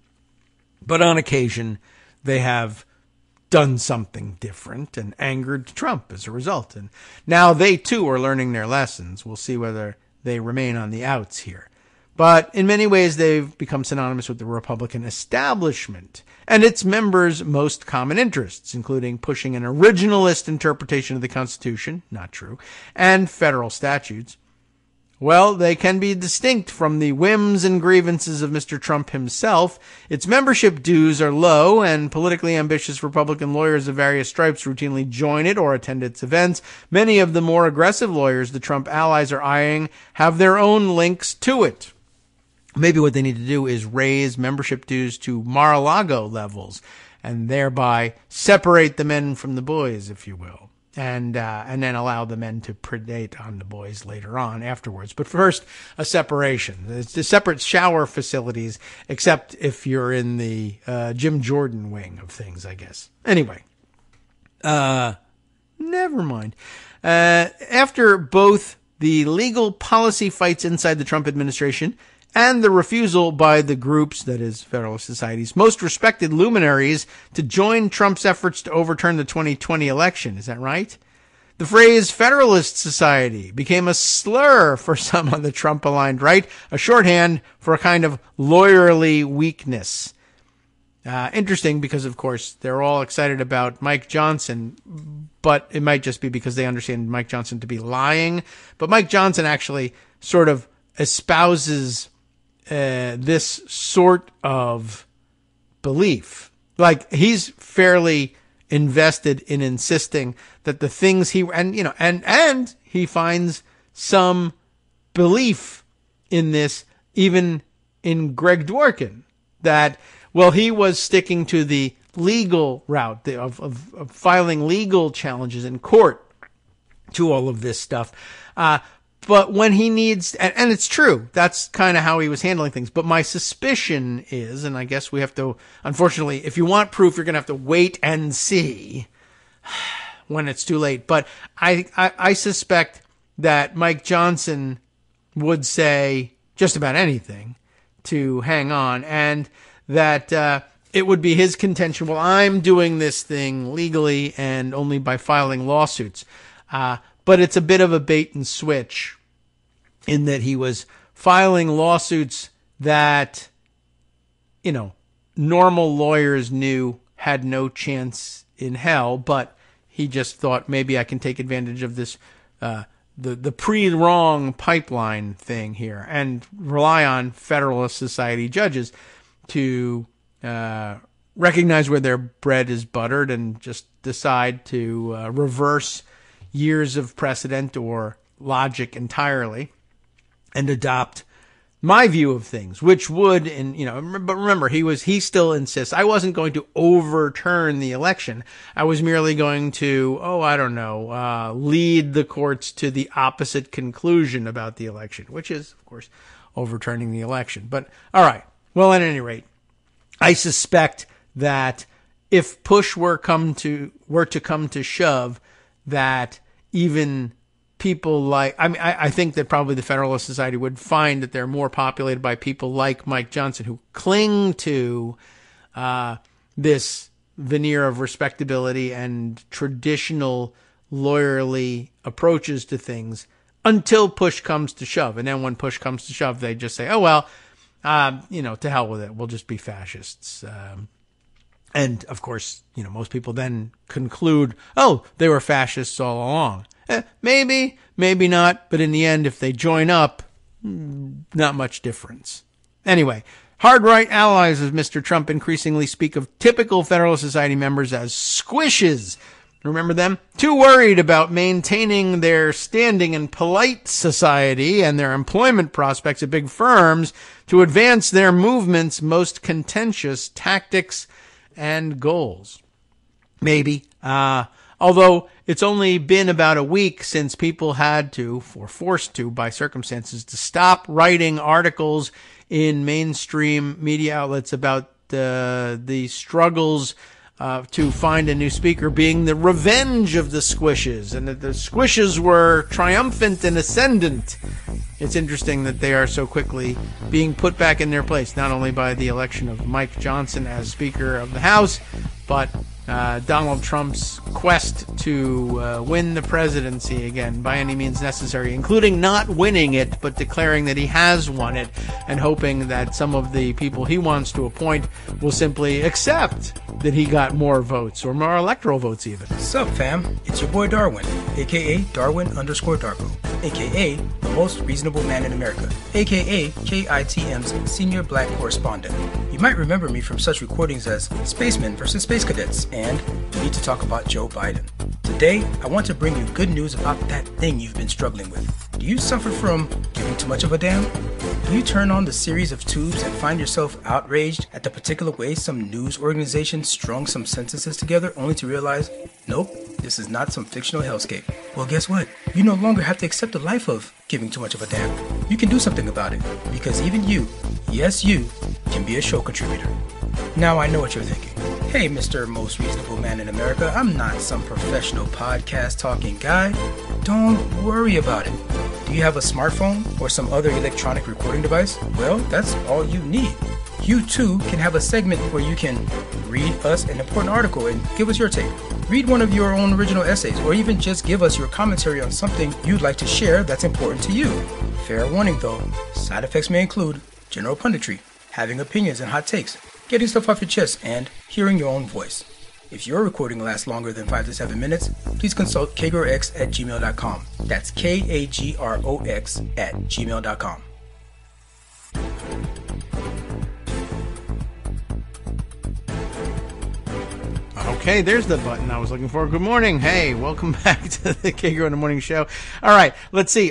But on occasion, they have done something different and angered Trump as a result. And now they, too, are learning their lessons. We'll see whether they remain on the outs here. But in many ways, they've become synonymous with the Republican establishment and its members' most common interests, including pushing an originalist interpretation of the Constitution, not true, and federal statutes. Well, they can be distinct from the whims and grievances of Mr. Trump himself. Its membership dues are low, and politically ambitious Republican lawyers of various stripes routinely join it or attend its events. Many of the more aggressive lawyers the Trump allies are eyeing have their own links to it. Maybe what they need to do is raise membership dues to Mar-a-Lago levels and thereby separate the men from the boys, if you will. And then allow the men to predate on the boys later on afterwards. But first, a separation. It's the separate shower facilities, except if you're in the Jim Jordan wing of things, I guess. Anyway, never mind. After both the legal policy fights inside the Trump administration and the refusal by the groups, that is, Federalist Society's most respected luminaries, to join Trump's efforts to overturn the 2020 election. Is that right? The phrase Federalist Society became a slur for some on the Trump-aligned right, a shorthand for a kind of lawyerly weakness. Interesting because, of course, they're all excited about Mike Johnson, but it might just be because they understand Mike Johnson to be lying. But Mike Johnson actually sort of espouses this sort of belief. Like, he's fairly invested in insisting that the things he, and, you know, and he finds some belief in this, even in Greg Dworkin, that, well, he was sticking to the legal route of filing legal challenges in court to all of this stuff. But when he needs, and it's true, that's kind of how he was handling things. But my suspicion is, and I guess we have to, unfortunately, if you want proof, you're going to have to wait and see when it's too late. But I suspect that Mike Johnson would say just about anything to hang on, and that it would be his contention, well, I'm doing this thing legally and only by filing lawsuits. But it's a bit of a bait and switch, in that he was filing lawsuits that, you know, normal lawyers knew had no chance in hell, but he just thought, maybe I can take advantage of this, the pre-wrong pipeline thing here and rely on Federalist Society judges to recognize where their bread is buttered and just decide to reverse years of precedent or logic entirely, and adopt my view of things, which would, and you know, but remember, he still insists, I wasn't going to overturn the election. I was merely going to, lead the courts to the opposite conclusion about the election, which is, of course, overturning the election. But all right. Well, at any rate, I suspect that if push were to come to shove, that even people like, I think that probably the Federalist Society would find that they're more populated by people like Mike Johnson, who cling to this veneer of respectability and traditional lawyerly approaches to things until push comes to shove. And then when push comes to shove, they just say, oh, well, To hell with it. We'll just be fascists. And of course, most people then conclude, oh, they were fascists all along. Maybe, maybe not. But in the end, if they join up, not much difference. Anyway, hard right allies of Mr. Trump increasingly speak of typical Federalist Society members as squishes. Remember them? Too worried about maintaining their standing in polite society and their employment prospects at big firms to advance their movement's most contentious tactics and goals. Maybe. Although it's only been about a week since people had to, or forced to by circumstances, to stop writing articles in mainstream media outlets about the struggles to find a new speaker being the revenge of the squishes, and that the squishes were triumphant and ascendant. It's interesting that they are so quickly being put back in their place, not only by the election of Mike Johnson as Speaker of the House, but Donald Trump's quest to win the presidency again by any means necessary, including not winning it, but declaring that he has won it and hoping that some of the people he wants to appoint will simply accept that he got more votes or more electoral votes even. Sup, fam? It's your boy Darwin, a.k.a. Darwin_Darko, a.k.a. the most reasonable man in America, a.k.a. KITM's senior black correspondent. You might remember me from such recordings as Spacemen versus Space Cadets, and we need to talk about Joe Biden. Today, I want to bring you good news about that thing you've been struggling with. Do you suffer from giving too much of a damn? Do you turn on the series of tubes and find yourself outraged at the particular way some news organization strung some sentences together only to realize, nope, this is not some fictional hellscape? Well, guess what? You no longer have to accept the life of giving too much of a damn. You can do something about it, because even you, yes you, can be a show contributor. Now I know what you're thinking. Hey, Mr. Most Reasonable Man in America, I'm not some professional podcast talking guy. Don't worry about it. Do you have a smartphone or some other electronic recording device? Well, that's all you need. You too can have a segment where you can read us an important article and give us your take. Read one of your own original essays, or even just give us your commentary on something you'd like to share that's important to you. Fair warning though, side effects may include general punditry, having opinions and hot takes, getting stuff off your chest, and hearing your own voice. If your recording lasts longer than 5 to 7 minutes, please consult kagrox@gmail.com. That's KAGROX@gmail.com. Okay, there's the button I was looking for. Good morning. Hey, welcome back to the Kagro in the Morning Show. All right, let's see.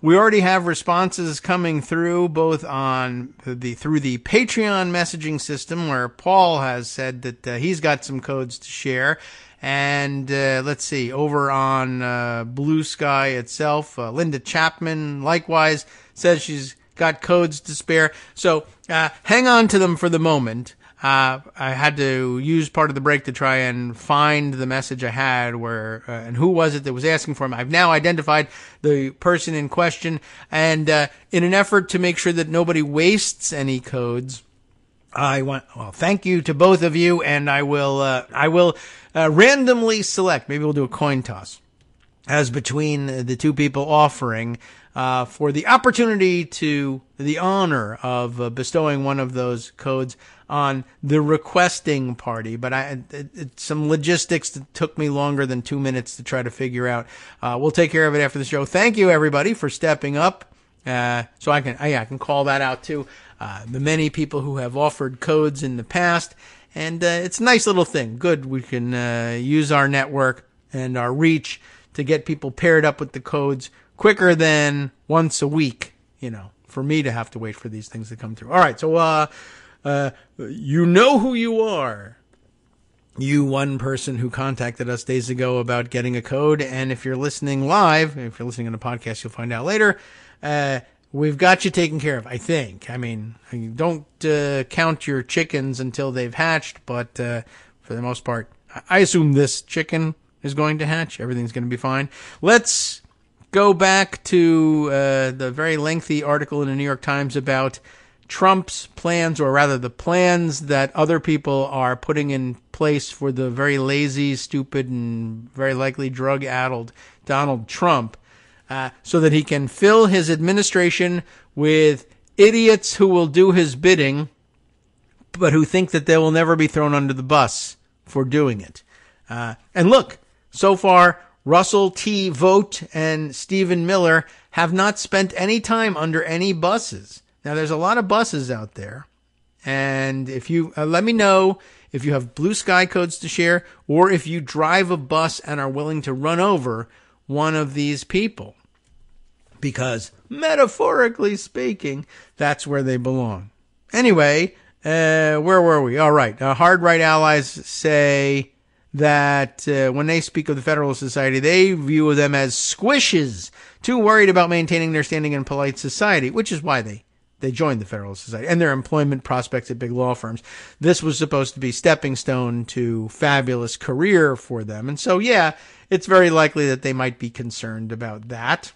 We already have responses coming through, both on the through the Patreon messaging system, where Paul has said that he's got some codes to share. And let's see, over on Blue Sky itself, Linda Chapman likewise says she's got codes to spare. So hang on to them for the moment. I had to use part of the break to try and find the message I had where, and who was it that was asking for him. I've now identified the person in question, and in an effort to make sure that nobody wastes any codes, thank you to both of you, and I will randomly select, maybe we'll do a coin toss, as between the two people offering, for the opportunity to, the honor of bestowing one of those codes on the requesting party. But some logistics that took me longer than 2 minutes to try to figure out. We'll take care of it after the show. Thank you everybody for stepping up. So I can call that out too. The many people who have offered codes in the past, and it's a nice little thing. Good. We can use our network and our reach to get people paired up with the codes quicker than once a week, for me to have to wait for these things to come through. All right. So, you know who you are. You one person who contacted us days ago about getting a code. And if you're listening live, if you're listening on a podcast, you'll find out later. We've got you taken care of, I think. I mean, don't count your chickens until they've hatched, but for the most part, I assume this chicken is going to hatch. Everything's going to be fine. Let's go back to the very lengthy article in the New York Times about Trump's plans, or rather the plans that other people are putting in place for the very lazy, stupid, and very likely drug-addled Donald Trump, so that he can fill his administration with idiots who will do his bidding, but who think that they will never be thrown under the bus for doing it. And look, so far, Russell T. Vought and Stephen Miller have not spent any time under any buses. Now, there's a lot of buses out there. And if you let me know if you have blue sky codes to share, or if you drive a bus and are willing to run over one of these people, because metaphorically speaking, that's where they belong. Anyway, where were we? All right. Hard right allies say that when they speak of the Federalist Society, they view them as squishes, too worried about maintaining their standing in polite society, which is why they joined the Federalist Society, and their employment prospects at big law firms. This was supposed to be stepping stone to fabulous career for them. And so, yeah, it's very likely that they might be concerned about that.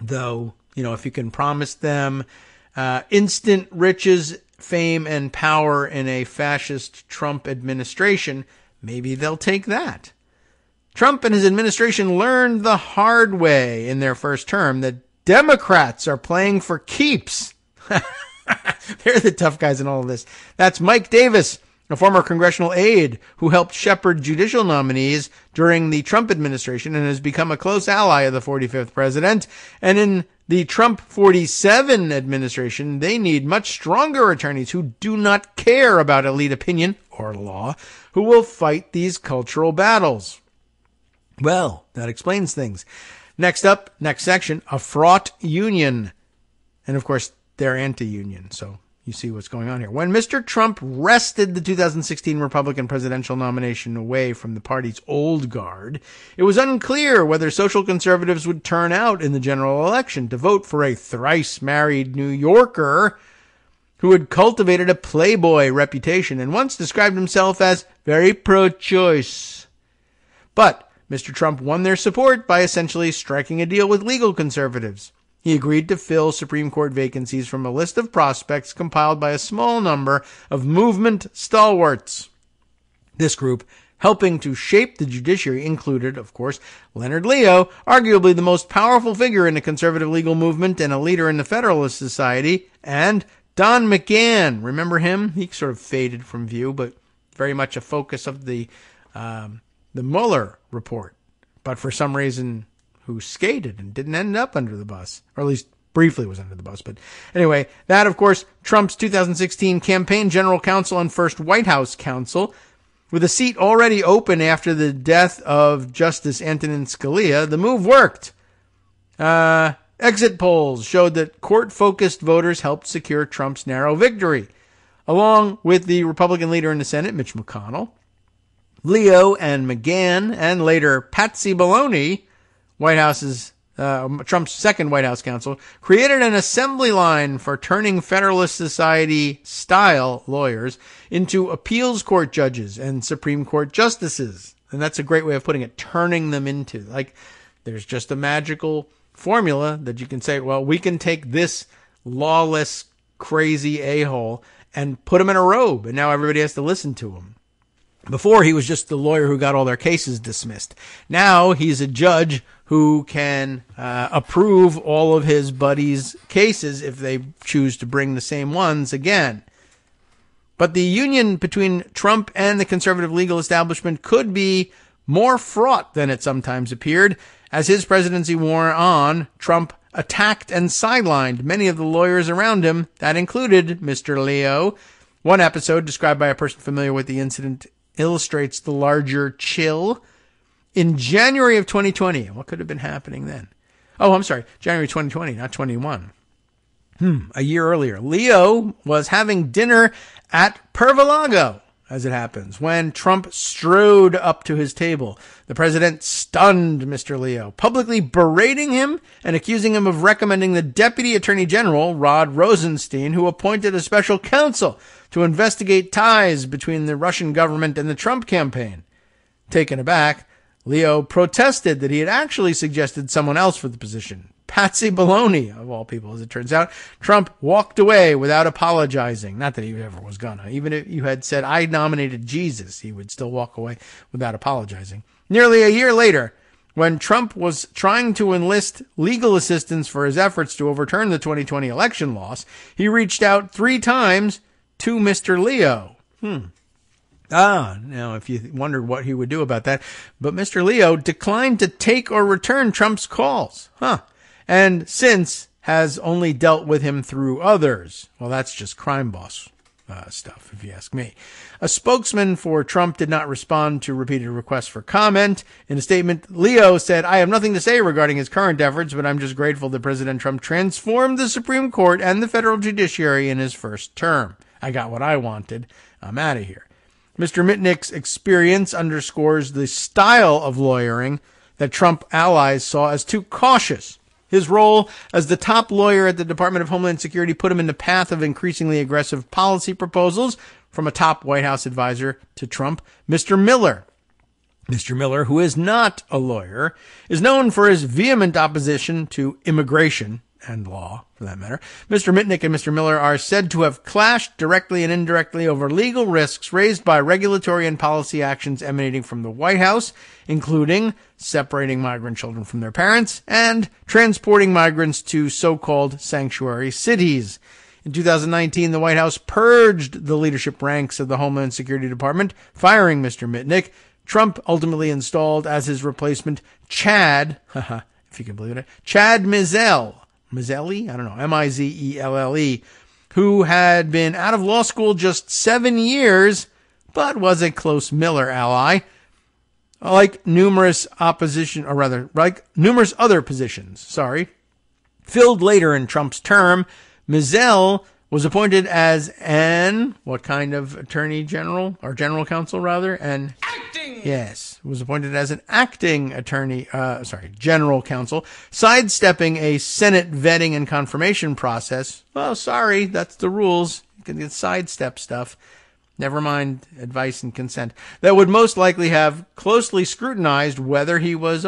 Though, you know, if you can promise them instant riches, fame, and power in a fascist Trump administration, maybe they'll take that. Trump and his administration learned the hard way in their first term that Democrats are playing for keeps. They're the tough guys in all of this. That's Mike Davis, a former congressional aide who helped shepherd judicial nominees during the Trump administration and has become a close ally of the 45th president. And in the Trump 47 administration, they need much stronger attorneys who do not care about elite opinion or law, who will fight these cultural battles. Well, that explains things. Next up, next section, a fraught union. And of course, they're anti-union, so you see what's going on here. When Mr. Trump wrested the 2016 Republican presidential nomination away from the party's old guard, it was unclear whether social conservatives would turn out in the general election to vote for a thrice-married New Yorker who had cultivated a playboy reputation and once described himself as very pro-choice. But Mr. Trump won their support by essentially striking a deal with legal conservatives. He agreed to fill Supreme Court vacancies from a list of prospects compiled by a small number of movement stalwarts. This group, helping to shape the judiciary, included, of course, Leonard Leo, arguably the most powerful figure in the conservative legal movement and a leader in the Federalist Society, and Don McGahn. Remember him? He sort of faded from view, but very much a focus of the Mueller report. But for some reason, who skated and didn't end up under the bus, or at least briefly was under the bus. But anyway, that, of course, Trump's 2016 campaign general counsel and first White House counsel, with a seat already open after the death of Justice Antonin Scalia, the move worked. Exit polls showed that court-focused voters helped secure Trump's narrow victory, along with the Republican leader in the Senate, Mitch McConnell. Leo and McGahn, and later Pat Cipollone, Trump's second White House counsel, created an assembly line for turning Federalist Society-style lawyers into appeals court judges and Supreme Court justices. And that's a great way of putting it, turning them into. Like, there's just a magical formula that you can say, well, we can take this lawless, crazy a-hole and put him in a robe, and now everybody has to listen to him. Before, he was just the lawyer who got all their cases dismissed. Now, he's a judge who can approve all of his buddies' cases if they choose to bring the same ones again. But the union between Trump and the conservative legal establishment could be more fraught than it sometimes appeared. As his presidency wore on, Trump attacked and sidelined many of the lawyers around him. That included Mr. Leo. One episode, described by a person familiar with the incident, illustrates the larger chill. In January of 2020, what could have been happening then? Oh, I'm sorry, January 2020, not 21. A year earlier, Leo was having dinner at Mar-a-Lago, as it happens, when Trump strode up to his table. The president stunned Mr. Leo, publicly berating him and accusing him of recommending the Deputy Attorney General, Rod Rosenstein, who appointed a special counsel to investigate ties between the Russian government and the Trump campaign. Taken aback, Leo protested that he had actually suggested someone else for the position, Pat Cipollone, of all people, as it turns out. Trump walked away without apologizing. Not that he ever was gonna. Even if you had said, I nominated Jesus, he would still walk away without apologizing. Nearly a year later, when Trump was trying to enlist legal assistance for his efforts to overturn the 2020 election loss, he reached out 3 times to Mr. Leo. Now, if you wondered what he would do about that, but Mr. Leo declined to take or return Trump's calls. And since has only dealt with him through others. Well, that's just crime boss stuff, if you ask me. A spokesman for Trump did not respond to repeated requests for comment. In a statement, Leo said, "I have nothing to say regarding his current efforts, but I'm just grateful that President Trump transformed the Supreme Court and the federal judiciary in his first term. I got what I wanted. I'm out of here." Mr. Mitnick's experience underscores the style of lawyering that Trump allies saw as too cautious. His role as the top lawyer at the Department of Homeland Security put him in the path of increasingly aggressive policy proposals from a top White House advisor to Trump, Mr. Miller. Mr. Miller, who is not a lawyer, is known for his vehement opposition to immigration and law, for that matter. Mr. Mitnick and Mr. Miller are said to have clashed directly and indirectly over legal risks raised by regulatory and policy actions emanating from the White House, including separating migrant children from their parents and transporting migrants to so-called sanctuary cities. In 2019, the White House purged the leadership ranks of the Homeland Security Department, firing Mr. Mitnick. Trump ultimately installed as his replacement Chad, if you can believe it, Chad Mizelle. Mizelle, I don't know, M-I-Z-E-L-L-E, who had been out of law school just 7 years, but was a close Miller ally. Like numerous other positions, filled later in Trump's term, Mizelle was appointed as what kind of attorney general, or general counsel rather, was appointed as an acting general counsel, sidestepping a Senate vetting and confirmation process. Well, sorry, that's the rules. You can get sidestep stuff. Never mind advice and consent. That would most likely have closely scrutinized whether he was,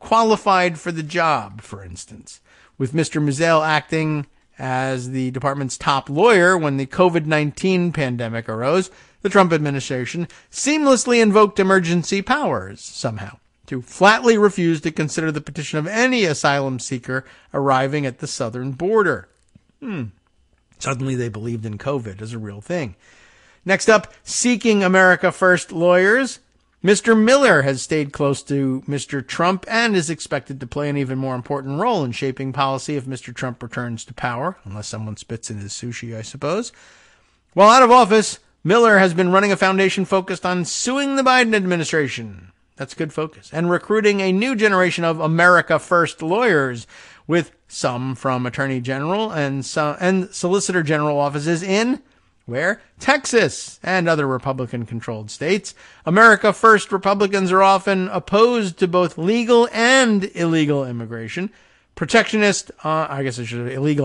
qualified for the job, for instance. With Mr. Mizelle acting as the department's top lawyer when the COVID-19 pandemic arose, the Trump administration seamlessly invoked emergency powers somehow to flatly refuse to consider the petition of any asylum seeker arriving at the southern border. Suddenly they believed in COVID as a real thing. Next up, seeking America first lawyers. Mr. Miller has stayed close to Mr. Trump and is expected to play an even more important role in shaping policy if Mr. Trump returns to power, unless someone spits in his sushi, I suppose. While out of office, Miller has been running a foundation focused on suing the Biden administration. That's good focus. And recruiting a new generation of America First lawyers, with some from Attorney General and Solicitor General offices in Texas and other Republican-controlled states. America First Republicans are often opposed to both legal and illegal immigration. Illegal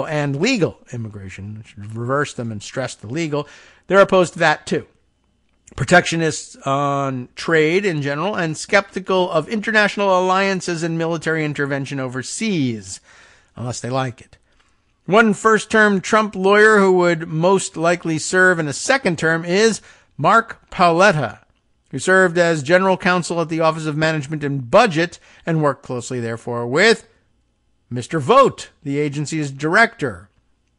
and legal immigration. I should reverse them and stress the legal. They're opposed to that too. Protectionists on trade in general and skeptical of international alliances and military intervention overseas, unless they like it. One first-term Trump lawyer who would most likely serve in a second term is Mark Paletta, who served as general counsel at the Office of Management and Budget and worked closely, therefore, with Mr. Vought, the agency's director.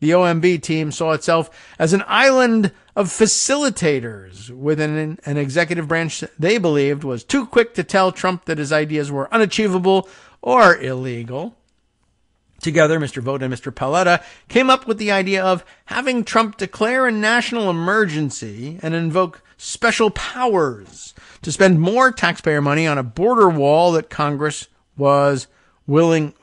The OMB team saw itself as an island of facilitators within an executive branch they believed was too quick to tell Trump that his ideas were unachievable or illegal. Together, Mr. Vought and Mr. Paletta came up with the idea of having Trump declare a national emergency and invoke special powers to spend more taxpayer money on a border wall that Congress was unwilling,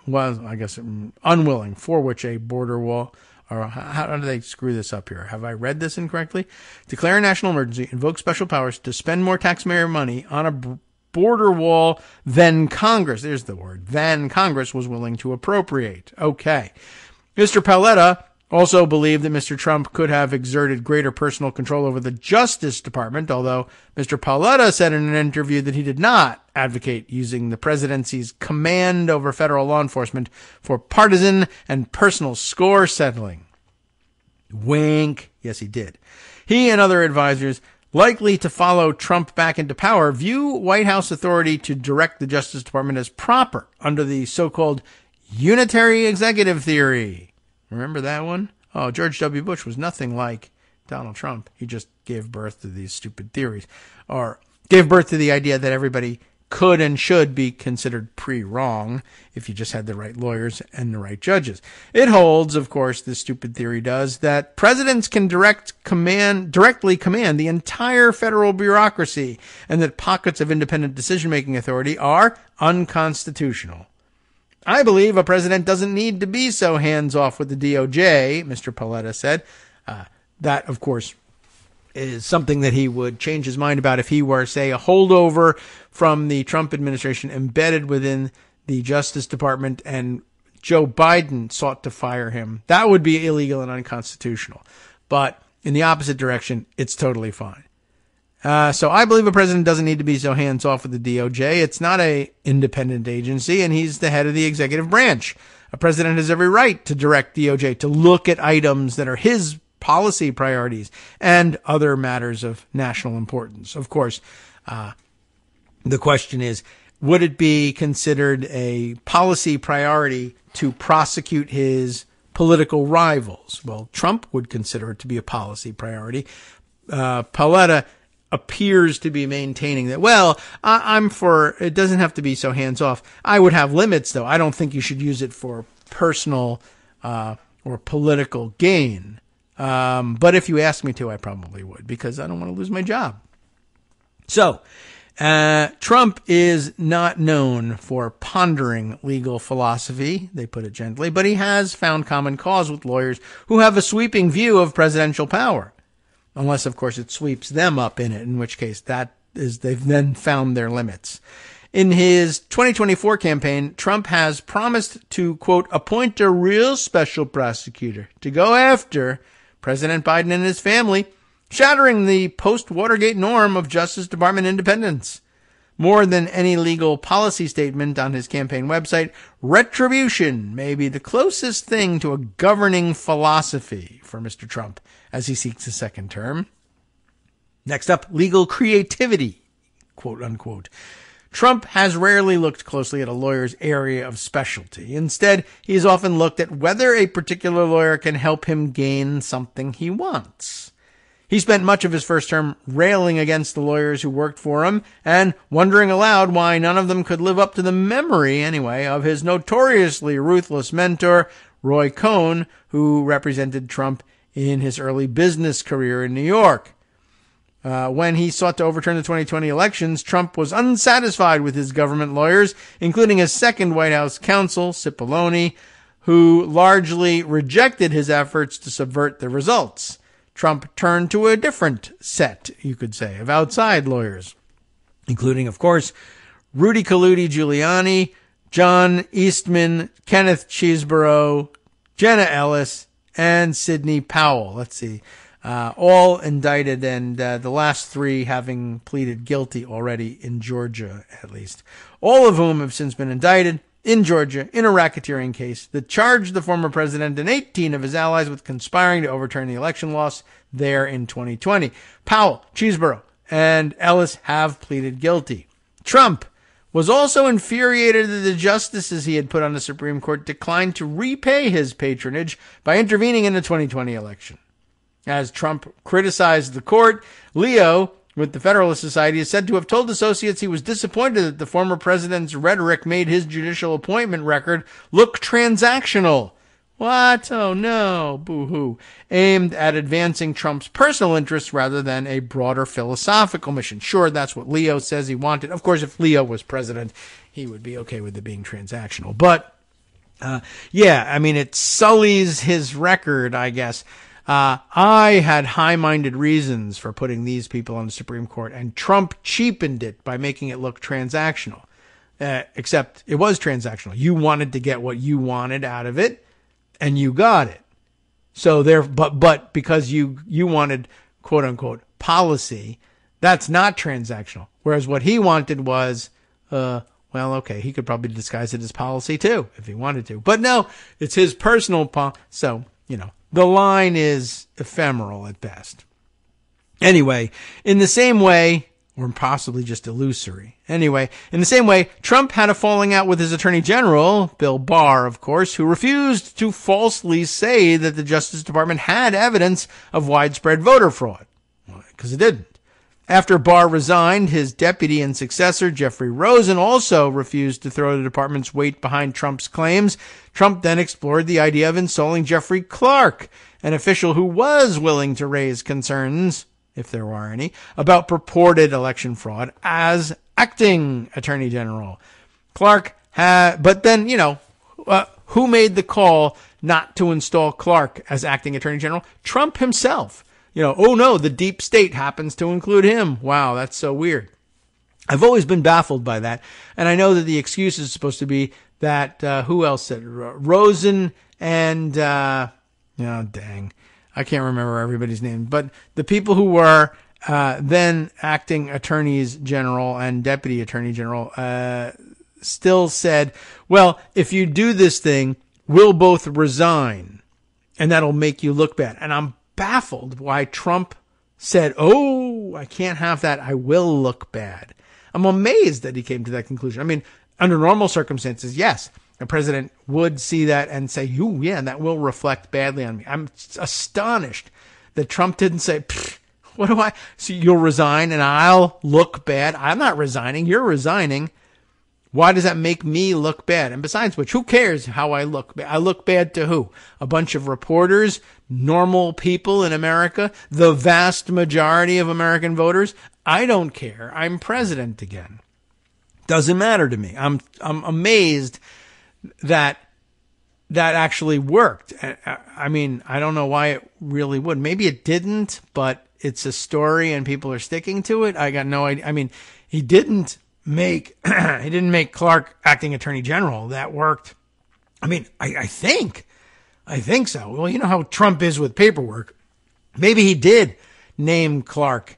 for which a border wall, or how do they screw this up here? Have I read this incorrectly? Declare a national emergency, invoke special powers to spend more taxpayer money on a border wall than Congress, than Congress was willing to appropriate. Okay. Mr. Paletta also believed that Mr. Trump could have exerted greater personal control over the Justice Department, although Mr. Paletta said in an interview that he did not advocate using the presidency's command over federal law enforcement for partisan and personal score settling. Wink. Yes, he did. He and other advisors likely to follow Trump back into power, view White House authority to direct the Justice Department as proper under the so-called unitary executive theory. Remember that one? Oh, George W. Bush was nothing like Donald Trump. He just gave birth to these stupid theories, or gave birth to the idea that everybody could and should be considered pre-wrong if you just had the right lawyers and the right judges. It holds, of course, this stupid theory does, that presidents can directly command the entire federal bureaucracy, and that pockets of independent decision-making authority are unconstitutional. I believe a president doesn't need to be so hands-off with the DOJ, Mr. Paletta said. That, of course, is something that he would change his mind about if he were, say, a holdover from the Trump administration embedded within the Justice Department and Joe Biden sought to fire him. That would be illegal and unconstitutional. But in the opposite direction, it's totally fine. So I believe a president doesn't need to be so hands-off with the DOJ. It's not a independent agency, and he's the head of the executive branch. A president has every right to direct DOJ to look at items that are his policy priorities and other matters of national importance. Of course, the question is, would it be considered a policy priority to prosecute his political rivals? Well, Trump would consider it to be a policy priority. Paletta appears to be maintaining that, well, I'm for, it doesn't have to be so hands-off. I would have limits, though. I don't think you should use it for personal or political gain. But if you asked me to, I probably would, because I don't want to lose my job. So, Trump is not known for pondering legal philosophy, they put it gently, but he has found common cause with lawyers who have a sweeping view of presidential power. Unless, of course, it sweeps them up in it, in which case that is, they've then found their limits. In his 2024 campaign, Trump has promised to, quote, appoint a real special prosecutor to go after President Biden and his family, shattering the post-Watergate norm of Justice Department independence. More than any legal policy statement on his campaign website, retribution may be the closest thing to a governing philosophy for Mr. Trump as he seeks a second term. Next up, legal creativity, quote unquote. Trump has rarely looked closely at a lawyer's area of specialty. Instead, he has often looked at whether a particular lawyer can help him gain something he wants. He spent much of his first term railing against the lawyers who worked for him and wondering aloud why none of them could live up to the memory, anyway, of his notoriously ruthless mentor, Roy Cohn, who represented Trump in his early business career in New York. When he sought to overturn the 2020 elections, Trump was unsatisfied with his government lawyers, including his second White House counsel, Cipollone, who largely rejected his efforts to subvert the results. Trump turned to a different set, you could say, of outside lawyers, including, of course, Rudy Giuliani, John Eastman, Kenneth Cheeseborough, Jenna Ellis, and Sidney Powell. Let's see. All indicted, and the last three having pleaded guilty already in Georgia, at least. All of whom have since been indicted in Georgia in a racketeering case that charged the former president and 18 of his allies with conspiring to overturn the election loss there in 2020. Powell, Cheeseborough, and Ellis have pleaded guilty. Trump was also infuriated that the justices he had put on the Supreme Court declined to repay his patronage by intervening in the 2020 election. As Trump criticized the court, Leo, with the Federalist Society, is said to have told associates he was disappointed that the former president's rhetoric made his judicial appointment record look transactional. What? Oh, no. Boo-hoo. Aimed at advancing Trump's personal interests rather than a broader philosophical mission. Sure, that's what Leo says he wanted. Of course, if Leo was president, he would be okay with it being transactional. But, yeah, I mean, it sullies his record, I guess. I had high-minded reasons for putting these people on the Supreme Court, and Trump cheapened it by making it look transactional. Except it was transactional. You wanted to get what you wanted out of it, and you got it. So there, but because you wanted "quote unquote" policy, that's not transactional. Whereas what he wanted was, well, okay, he could probably disguise it as policy too if he wanted to. But no, it's his personal policy. So you know. The line is ephemeral at best. Anyway, in the same way, or possibly just illusory. Anyway, in the same way, Trump had a falling out with his attorney general, Bill Barr, of course, who refused to falsely say that the Justice Department had evidence of widespread voter fraud, because it didn't. After Barr resigned, his deputy and successor, Jeffrey Rosen, also refused to throw the department's weight behind Trump's claims. Trump then explored the idea of installing Jeffrey Clark, an official who was willing to raise concerns, if there are any, about purported election fraud as acting attorney general. Clark had, but then, who made the call not to install Clark as acting attorney general? Trump himself. Oh no, the deep state happens to include him. Wow, that's so weird. I've always been baffled by that. And I know that the excuse is supposed to be that, who else said it? Rosen and, I can't remember everybody's name, but the people who were, then acting attorneys general and deputy attorney general, still said, well, if you do this thing, we'll both resign and that'll make you look bad. And I'm baffled why Trump said, oh, I can't have that, I will look bad. I'm amazed that he came to that conclusion. I mean, under normal circumstances, yes, the president would see that and say, that will reflect badly on me. I'm astonished that Trump didn't say, you'll resign and I'll look bad. I'm not resigning, you're resigning. Why does that make me look bad? And besides which, who cares how I look? I look bad to who? A bunch of reporters, normal people in America, the vast majority of American voters. I don't care. I'm president again. Doesn't matter to me. I'm amazed that that actually worked. I mean, I don't know why it really would. Maybe it didn't, but it's a story and people are sticking to it. I got no idea. I mean, he didn't make Clark acting attorney general. That worked. I mean, I think so. Well, you know how Trump is with paperwork. Maybe he did name Clark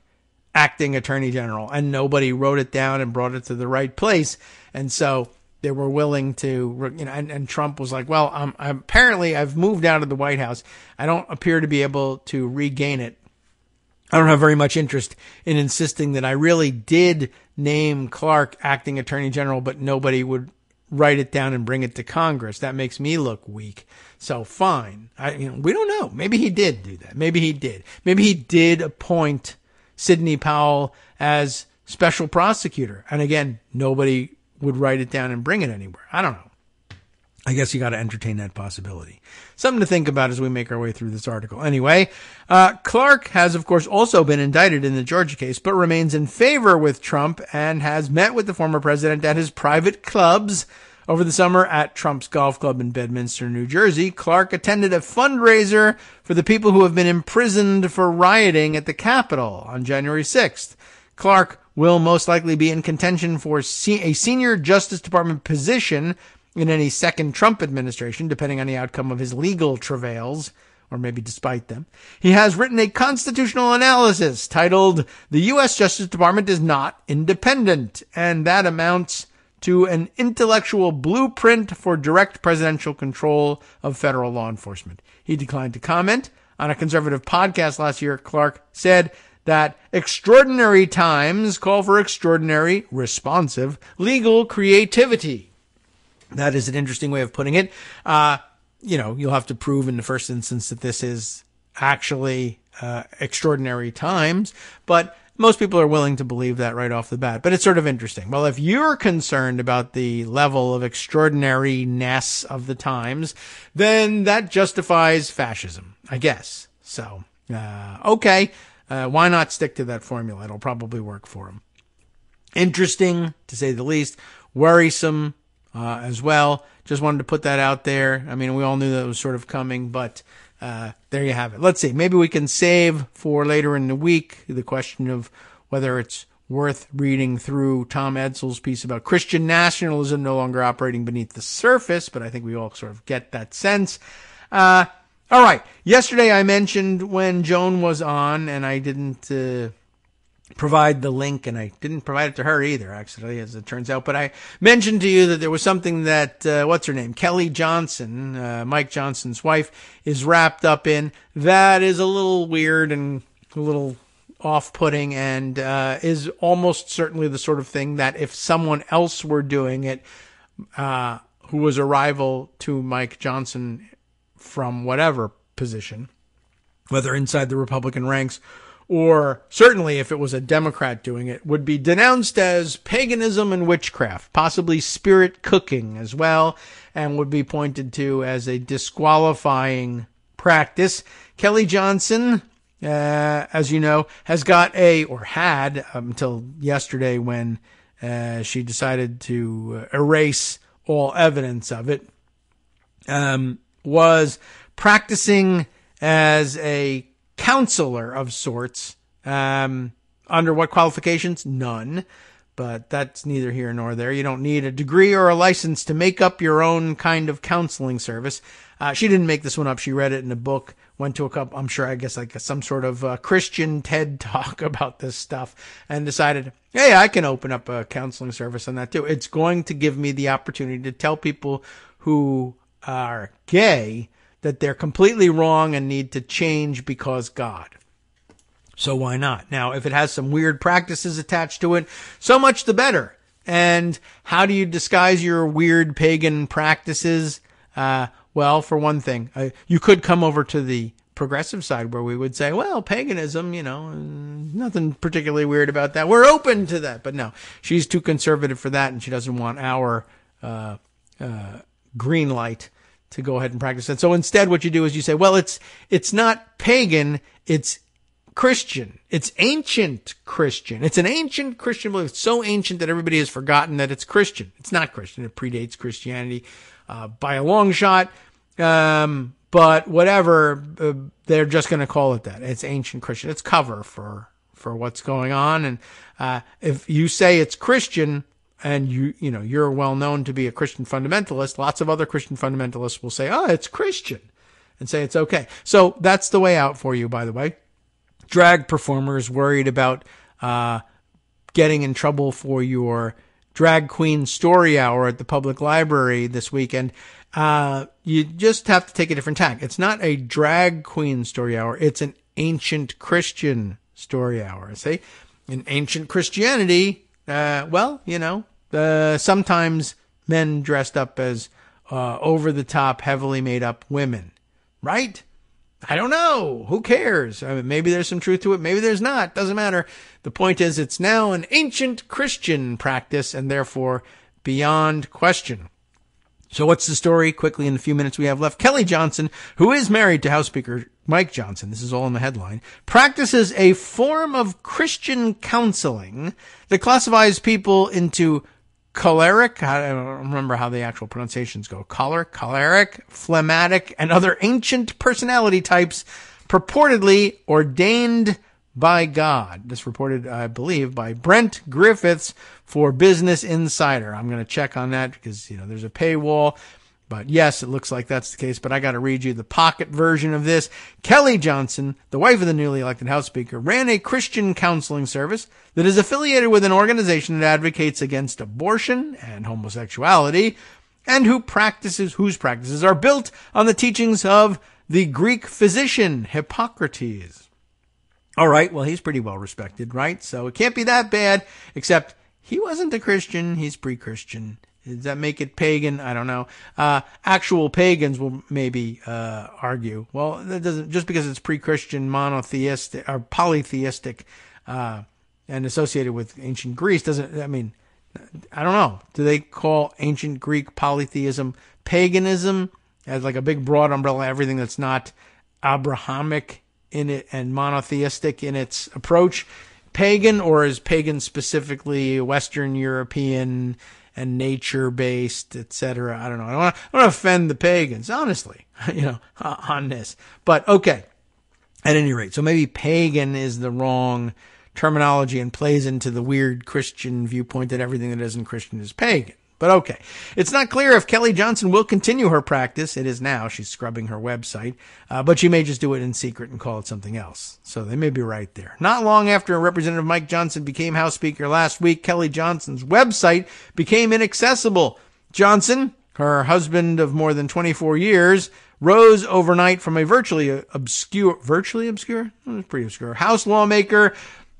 acting attorney general and nobody wrote it down and brought it to the right place. And so they were willing to, and Trump was like, well, apparently I've moved out of the White House. I don't appear to be able to regain it. I don't have very much interest in insisting that I really did name Clark acting attorney general, but nobody would write it down and bring it to Congress. That makes me look weak. So fine. We don't know. Maybe he did do that. Maybe he did. Maybe he did appoint Sidney Powell as special prosecutor. And again, nobody would write it down and bring it anywhere. I don't know. I guess you got to entertain that possibility. Something to think about as we make our way through this article. Anyway, Clark has, of course, also been indicted in the Georgia case, but remains in favor with Trump and has met with the former president at his private clubs over the summer at Trump's golf club in Bedminster, New Jersey. Clark attended a fundraiser for the people who have been imprisoned for rioting at the Capitol on January 6th. Clark will most likely be in contention for a senior Justice Department position in any second Trump administration, depending on the outcome of his legal travails, or maybe despite them. He has written a constitutional analysis titled, "The U.S. Justice Department is Not Independent," and that amounts to an intellectual blueprint for direct presidential control of federal law enforcement. He declined to comment. On a conservative podcast last year, Clark said that extraordinary times call for extraordinary, responsive, legal creativity. That is an interesting way of putting it. You'll have to prove in the first instance that this is actually extraordinary times, but most people are willing to believe that right off the bat. But it's sort of interesting. Well, if you're concerned about the level of extraordinariness of the times, then that justifies fascism, I guess. So, okay, why not stick to that formula? It'll probably work for them. Interesting, to say the least, worrisome, as well. Just wanted to put that out there. I mean, we all knew that was sort of coming, but there you have it. Let's see. Maybe we can save for later in the week the question of whether it's worth reading through Tom Edsel's piece about Christian nationalism no longer operating beneath the surface, but I think we all sort of get that sense. All right. Yesterday I mentioned when Joan was on, and I didn't provide the link, and I didn't provide it to her either, actually, as it turns out. But I mentioned to you that there was something that, what's her name? Kelly Johnson, Mike Johnson's wife, is wrapped up in. That is a little weird and a little off-putting and is almost certainly the sort of thing that if someone else were doing it, who was a rival to Mike Johnson from whatever position, whether inside the Republican ranks or certainly if it was a Democrat doing it, would be denounced as paganism and witchcraft, possibly spirit cooking as well, and would be pointed to as a disqualifying practice. Kelly Johnson, as you know, has got a, or had until yesterday when she decided to erase all evidence of it, was practicing as a counselor of sorts. Under what qualifications? None. But that's neither here nor there. You don't need a degree or a license to make up your own kind of counseling service. She didn't make this one up. She read it in a book, went to a couple, I'm sure, I guess, like some sort of Christian TED talk about this stuff, and decided, hey, I can open up a counseling service on that too. It's going to give me the opportunity to tell people who are gay that they're completely wrong and need to change because God. So why not? Now, if it has some weird practices attached to it, so much the better. And how do you disguise your weird pagan practices? Well, for one thing, you could come over to the progressive side where we would say, well, paganism, you know, nothing particularly weird about that. We're open to that. But no, she's too conservative for that, and she doesn't want our green light to go ahead and practice that. So instead, what you do is you say, well, it's not pagan, it's Christian. It's ancient Christian. It's an ancient Christian belief. It's so ancient that everybody has forgotten that it's Christian. It's not Christian. It predates Christianity by a long shot. But whatever, they're just going to call it that. It's ancient Christian. It's cover for what's going on. And if you say it's Christian, and you know, you're well known to be a Christian fundamentalist, lots of other Christian fundamentalists will say, oh, it's Christian, and say it's okay. So that's the way out for you, by the way. Drag performers worried about getting in trouble for your drag queen story hour at the public library this weekend. You just have to take a different tack. It's not a drag queen story hour. It's an ancient Christian story hour. See, in ancient Christianity, well, you know, sometimes men dressed up as over-the-top, heavily made-up women, right? I don't know. Who cares? I mean, maybe there's some truth to it. Maybe there's not. Doesn't matter. The point is, it's now an ancient Christian practice and therefore beyond question. So what's the story? Quickly, in the few minutes we have left, Kelly Johnson, who is married to House Speaker Mike Johnson, this is all in the headline, practices a form of Christian counseling that classifies people into choleric, I don't remember how the actual pronunciations go, choleric, phlegmatic, and other ancient personality types purportedly ordained by God. This reported, I believe, by Brent Griffiths for Business Insider. I'm going to check on that because, you know, there's a paywall. But yes, it looks like that's the case. But I got to read you the pocket version of this. Kelly Johnson, the wife of the newly elected House Speaker, ran a Christian counseling service that is affiliated with an organization that advocates against abortion and homosexuality, and whose practices are built on the teachings of the Greek physician Hippocrates. All right, well, he's pretty well respected, right? So it can't be that bad, except he wasn't a Christian. He's pre-Christian. Does that make it pagan? I don't know. Actual pagans will maybe argue, well, that doesn't, just because it's pre-Christian, monotheistic or polytheistic and associated with ancient Greece, doesn't, I mean, I don't know. Do they call ancient Greek polytheism paganism as like a big broad umbrella, everything that's not Abrahamic in it and monotheistic in its approach, pagan? Or is pagan specifically Western European and nature-based, etc.? I don't know. I don't want to offend the pagans, honestly, you know, on this. But okay, at any rate, so maybe pagan is the wrong terminology and plays into the weird Christian viewpoint that everything that isn't Christian is pagan. But okay, it's not clear if Kelly Johnson will continue her practice. It is now. She's scrubbing her website, but she may just do it in secret and call it something else. So they may be right there. Not long after Representative Mike Johnson became House Speaker last week, Kelly Johnson's website became inaccessible. Johnson, her husband of more than 24 years, rose overnight from a virtually obscure? Pretty obscure. House lawmaker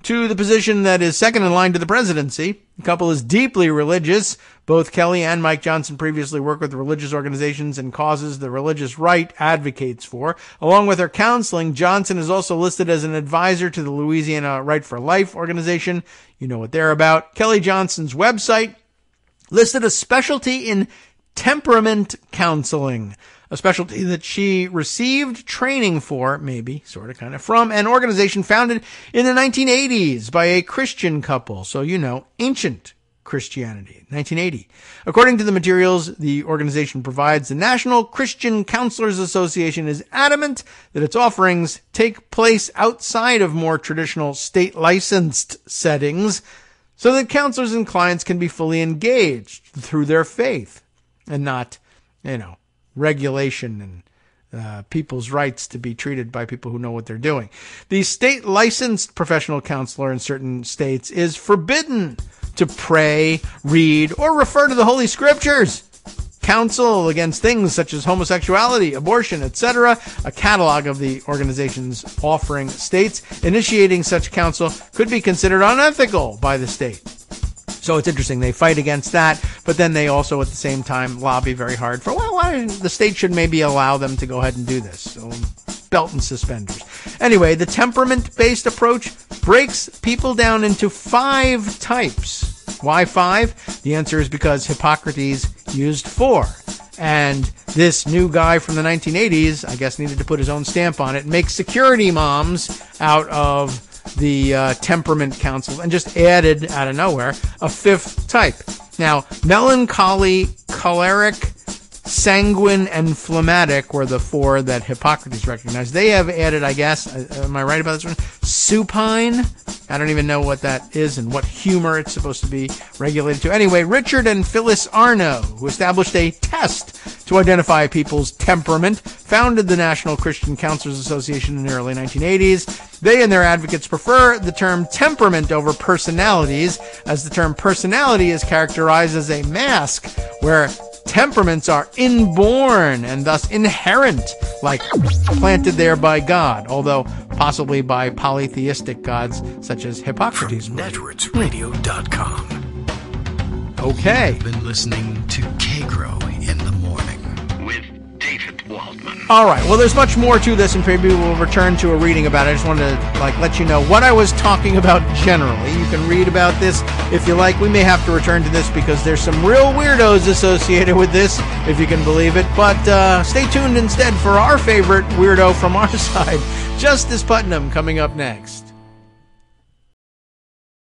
to the position that is second in line to the presidency. The couple is deeply religious. Both Kelly and Mike Johnson previously worked with religious organizations and causes the religious right advocates for. Along with her counseling, Johnson is also listed as an advisor to the Louisiana Right for Life organization. You know what they're about. Kelly Johnson's website listed a specialty in temperament counseling, a specialty that she received training for, maybe, sort of, kind of, from an organization founded in the 1980s by a Christian couple. So, you know, ancient Christianity, 1980. According to the materials the organization provides, the National Christian Counselors Association is adamant that its offerings take place outside of more traditional state-licensed settings so that counselors and clients can be fully engaged through their faith and not, you know, regulation and people's rights to be treated by people who know what they're doing. The state licensed professional counselor in certain states is forbidden to pray, read, or refer to the Holy Scriptures, counsel against things such as homosexuality, abortion, etc. A catalog of the organization's offering states initiating such counsel could be considered unethical by the state. So it's interesting. They fight against that, but then they also at the same time lobby very hard for, well, why the state should maybe allow them to go ahead and do this. So belt and suspenders. Anyway, the temperament-based approach breaks people down into 5 types. Why 5? The answer is because Hippocrates used 4. And this new guy from the 1980s, I guess, needed to put his own stamp on it, makes security moms out of the temperament council, and just added out of nowhere a 5th type. Now, melancholy, choleric, sanguine, and phlegmatic were the 4 that Hippocrates recognized. They have added, I guess, am I right about this one? Supine? I don't even know what that is and what humor it's supposed to be regulated to. Anyway, Richard and Phyllis Arno, who established a test to identify people's temperament, founded the National Christian Counselors Association in the early 1980s. They and their advocates prefer the term temperament over personalities, as the term personality is characterized as a mask where temperaments are inborn and thus inherent, like planted there by God, although possibly by polytheistic gods such as Hippocrates. From NetrootsRadio.com. Okay. You've been listening to Kagro in the Morning with David Waldman. All right. Well, there's much more to this, and maybe we'll return to a reading about it. I just wanted to let you know what I was talking about generally. You can read about this if you like. We may have to return to this because there's some real weirdos associated with this, if you can believe it. But stay tuned instead for our favorite weirdo from our side, Justice Putnam, coming up next.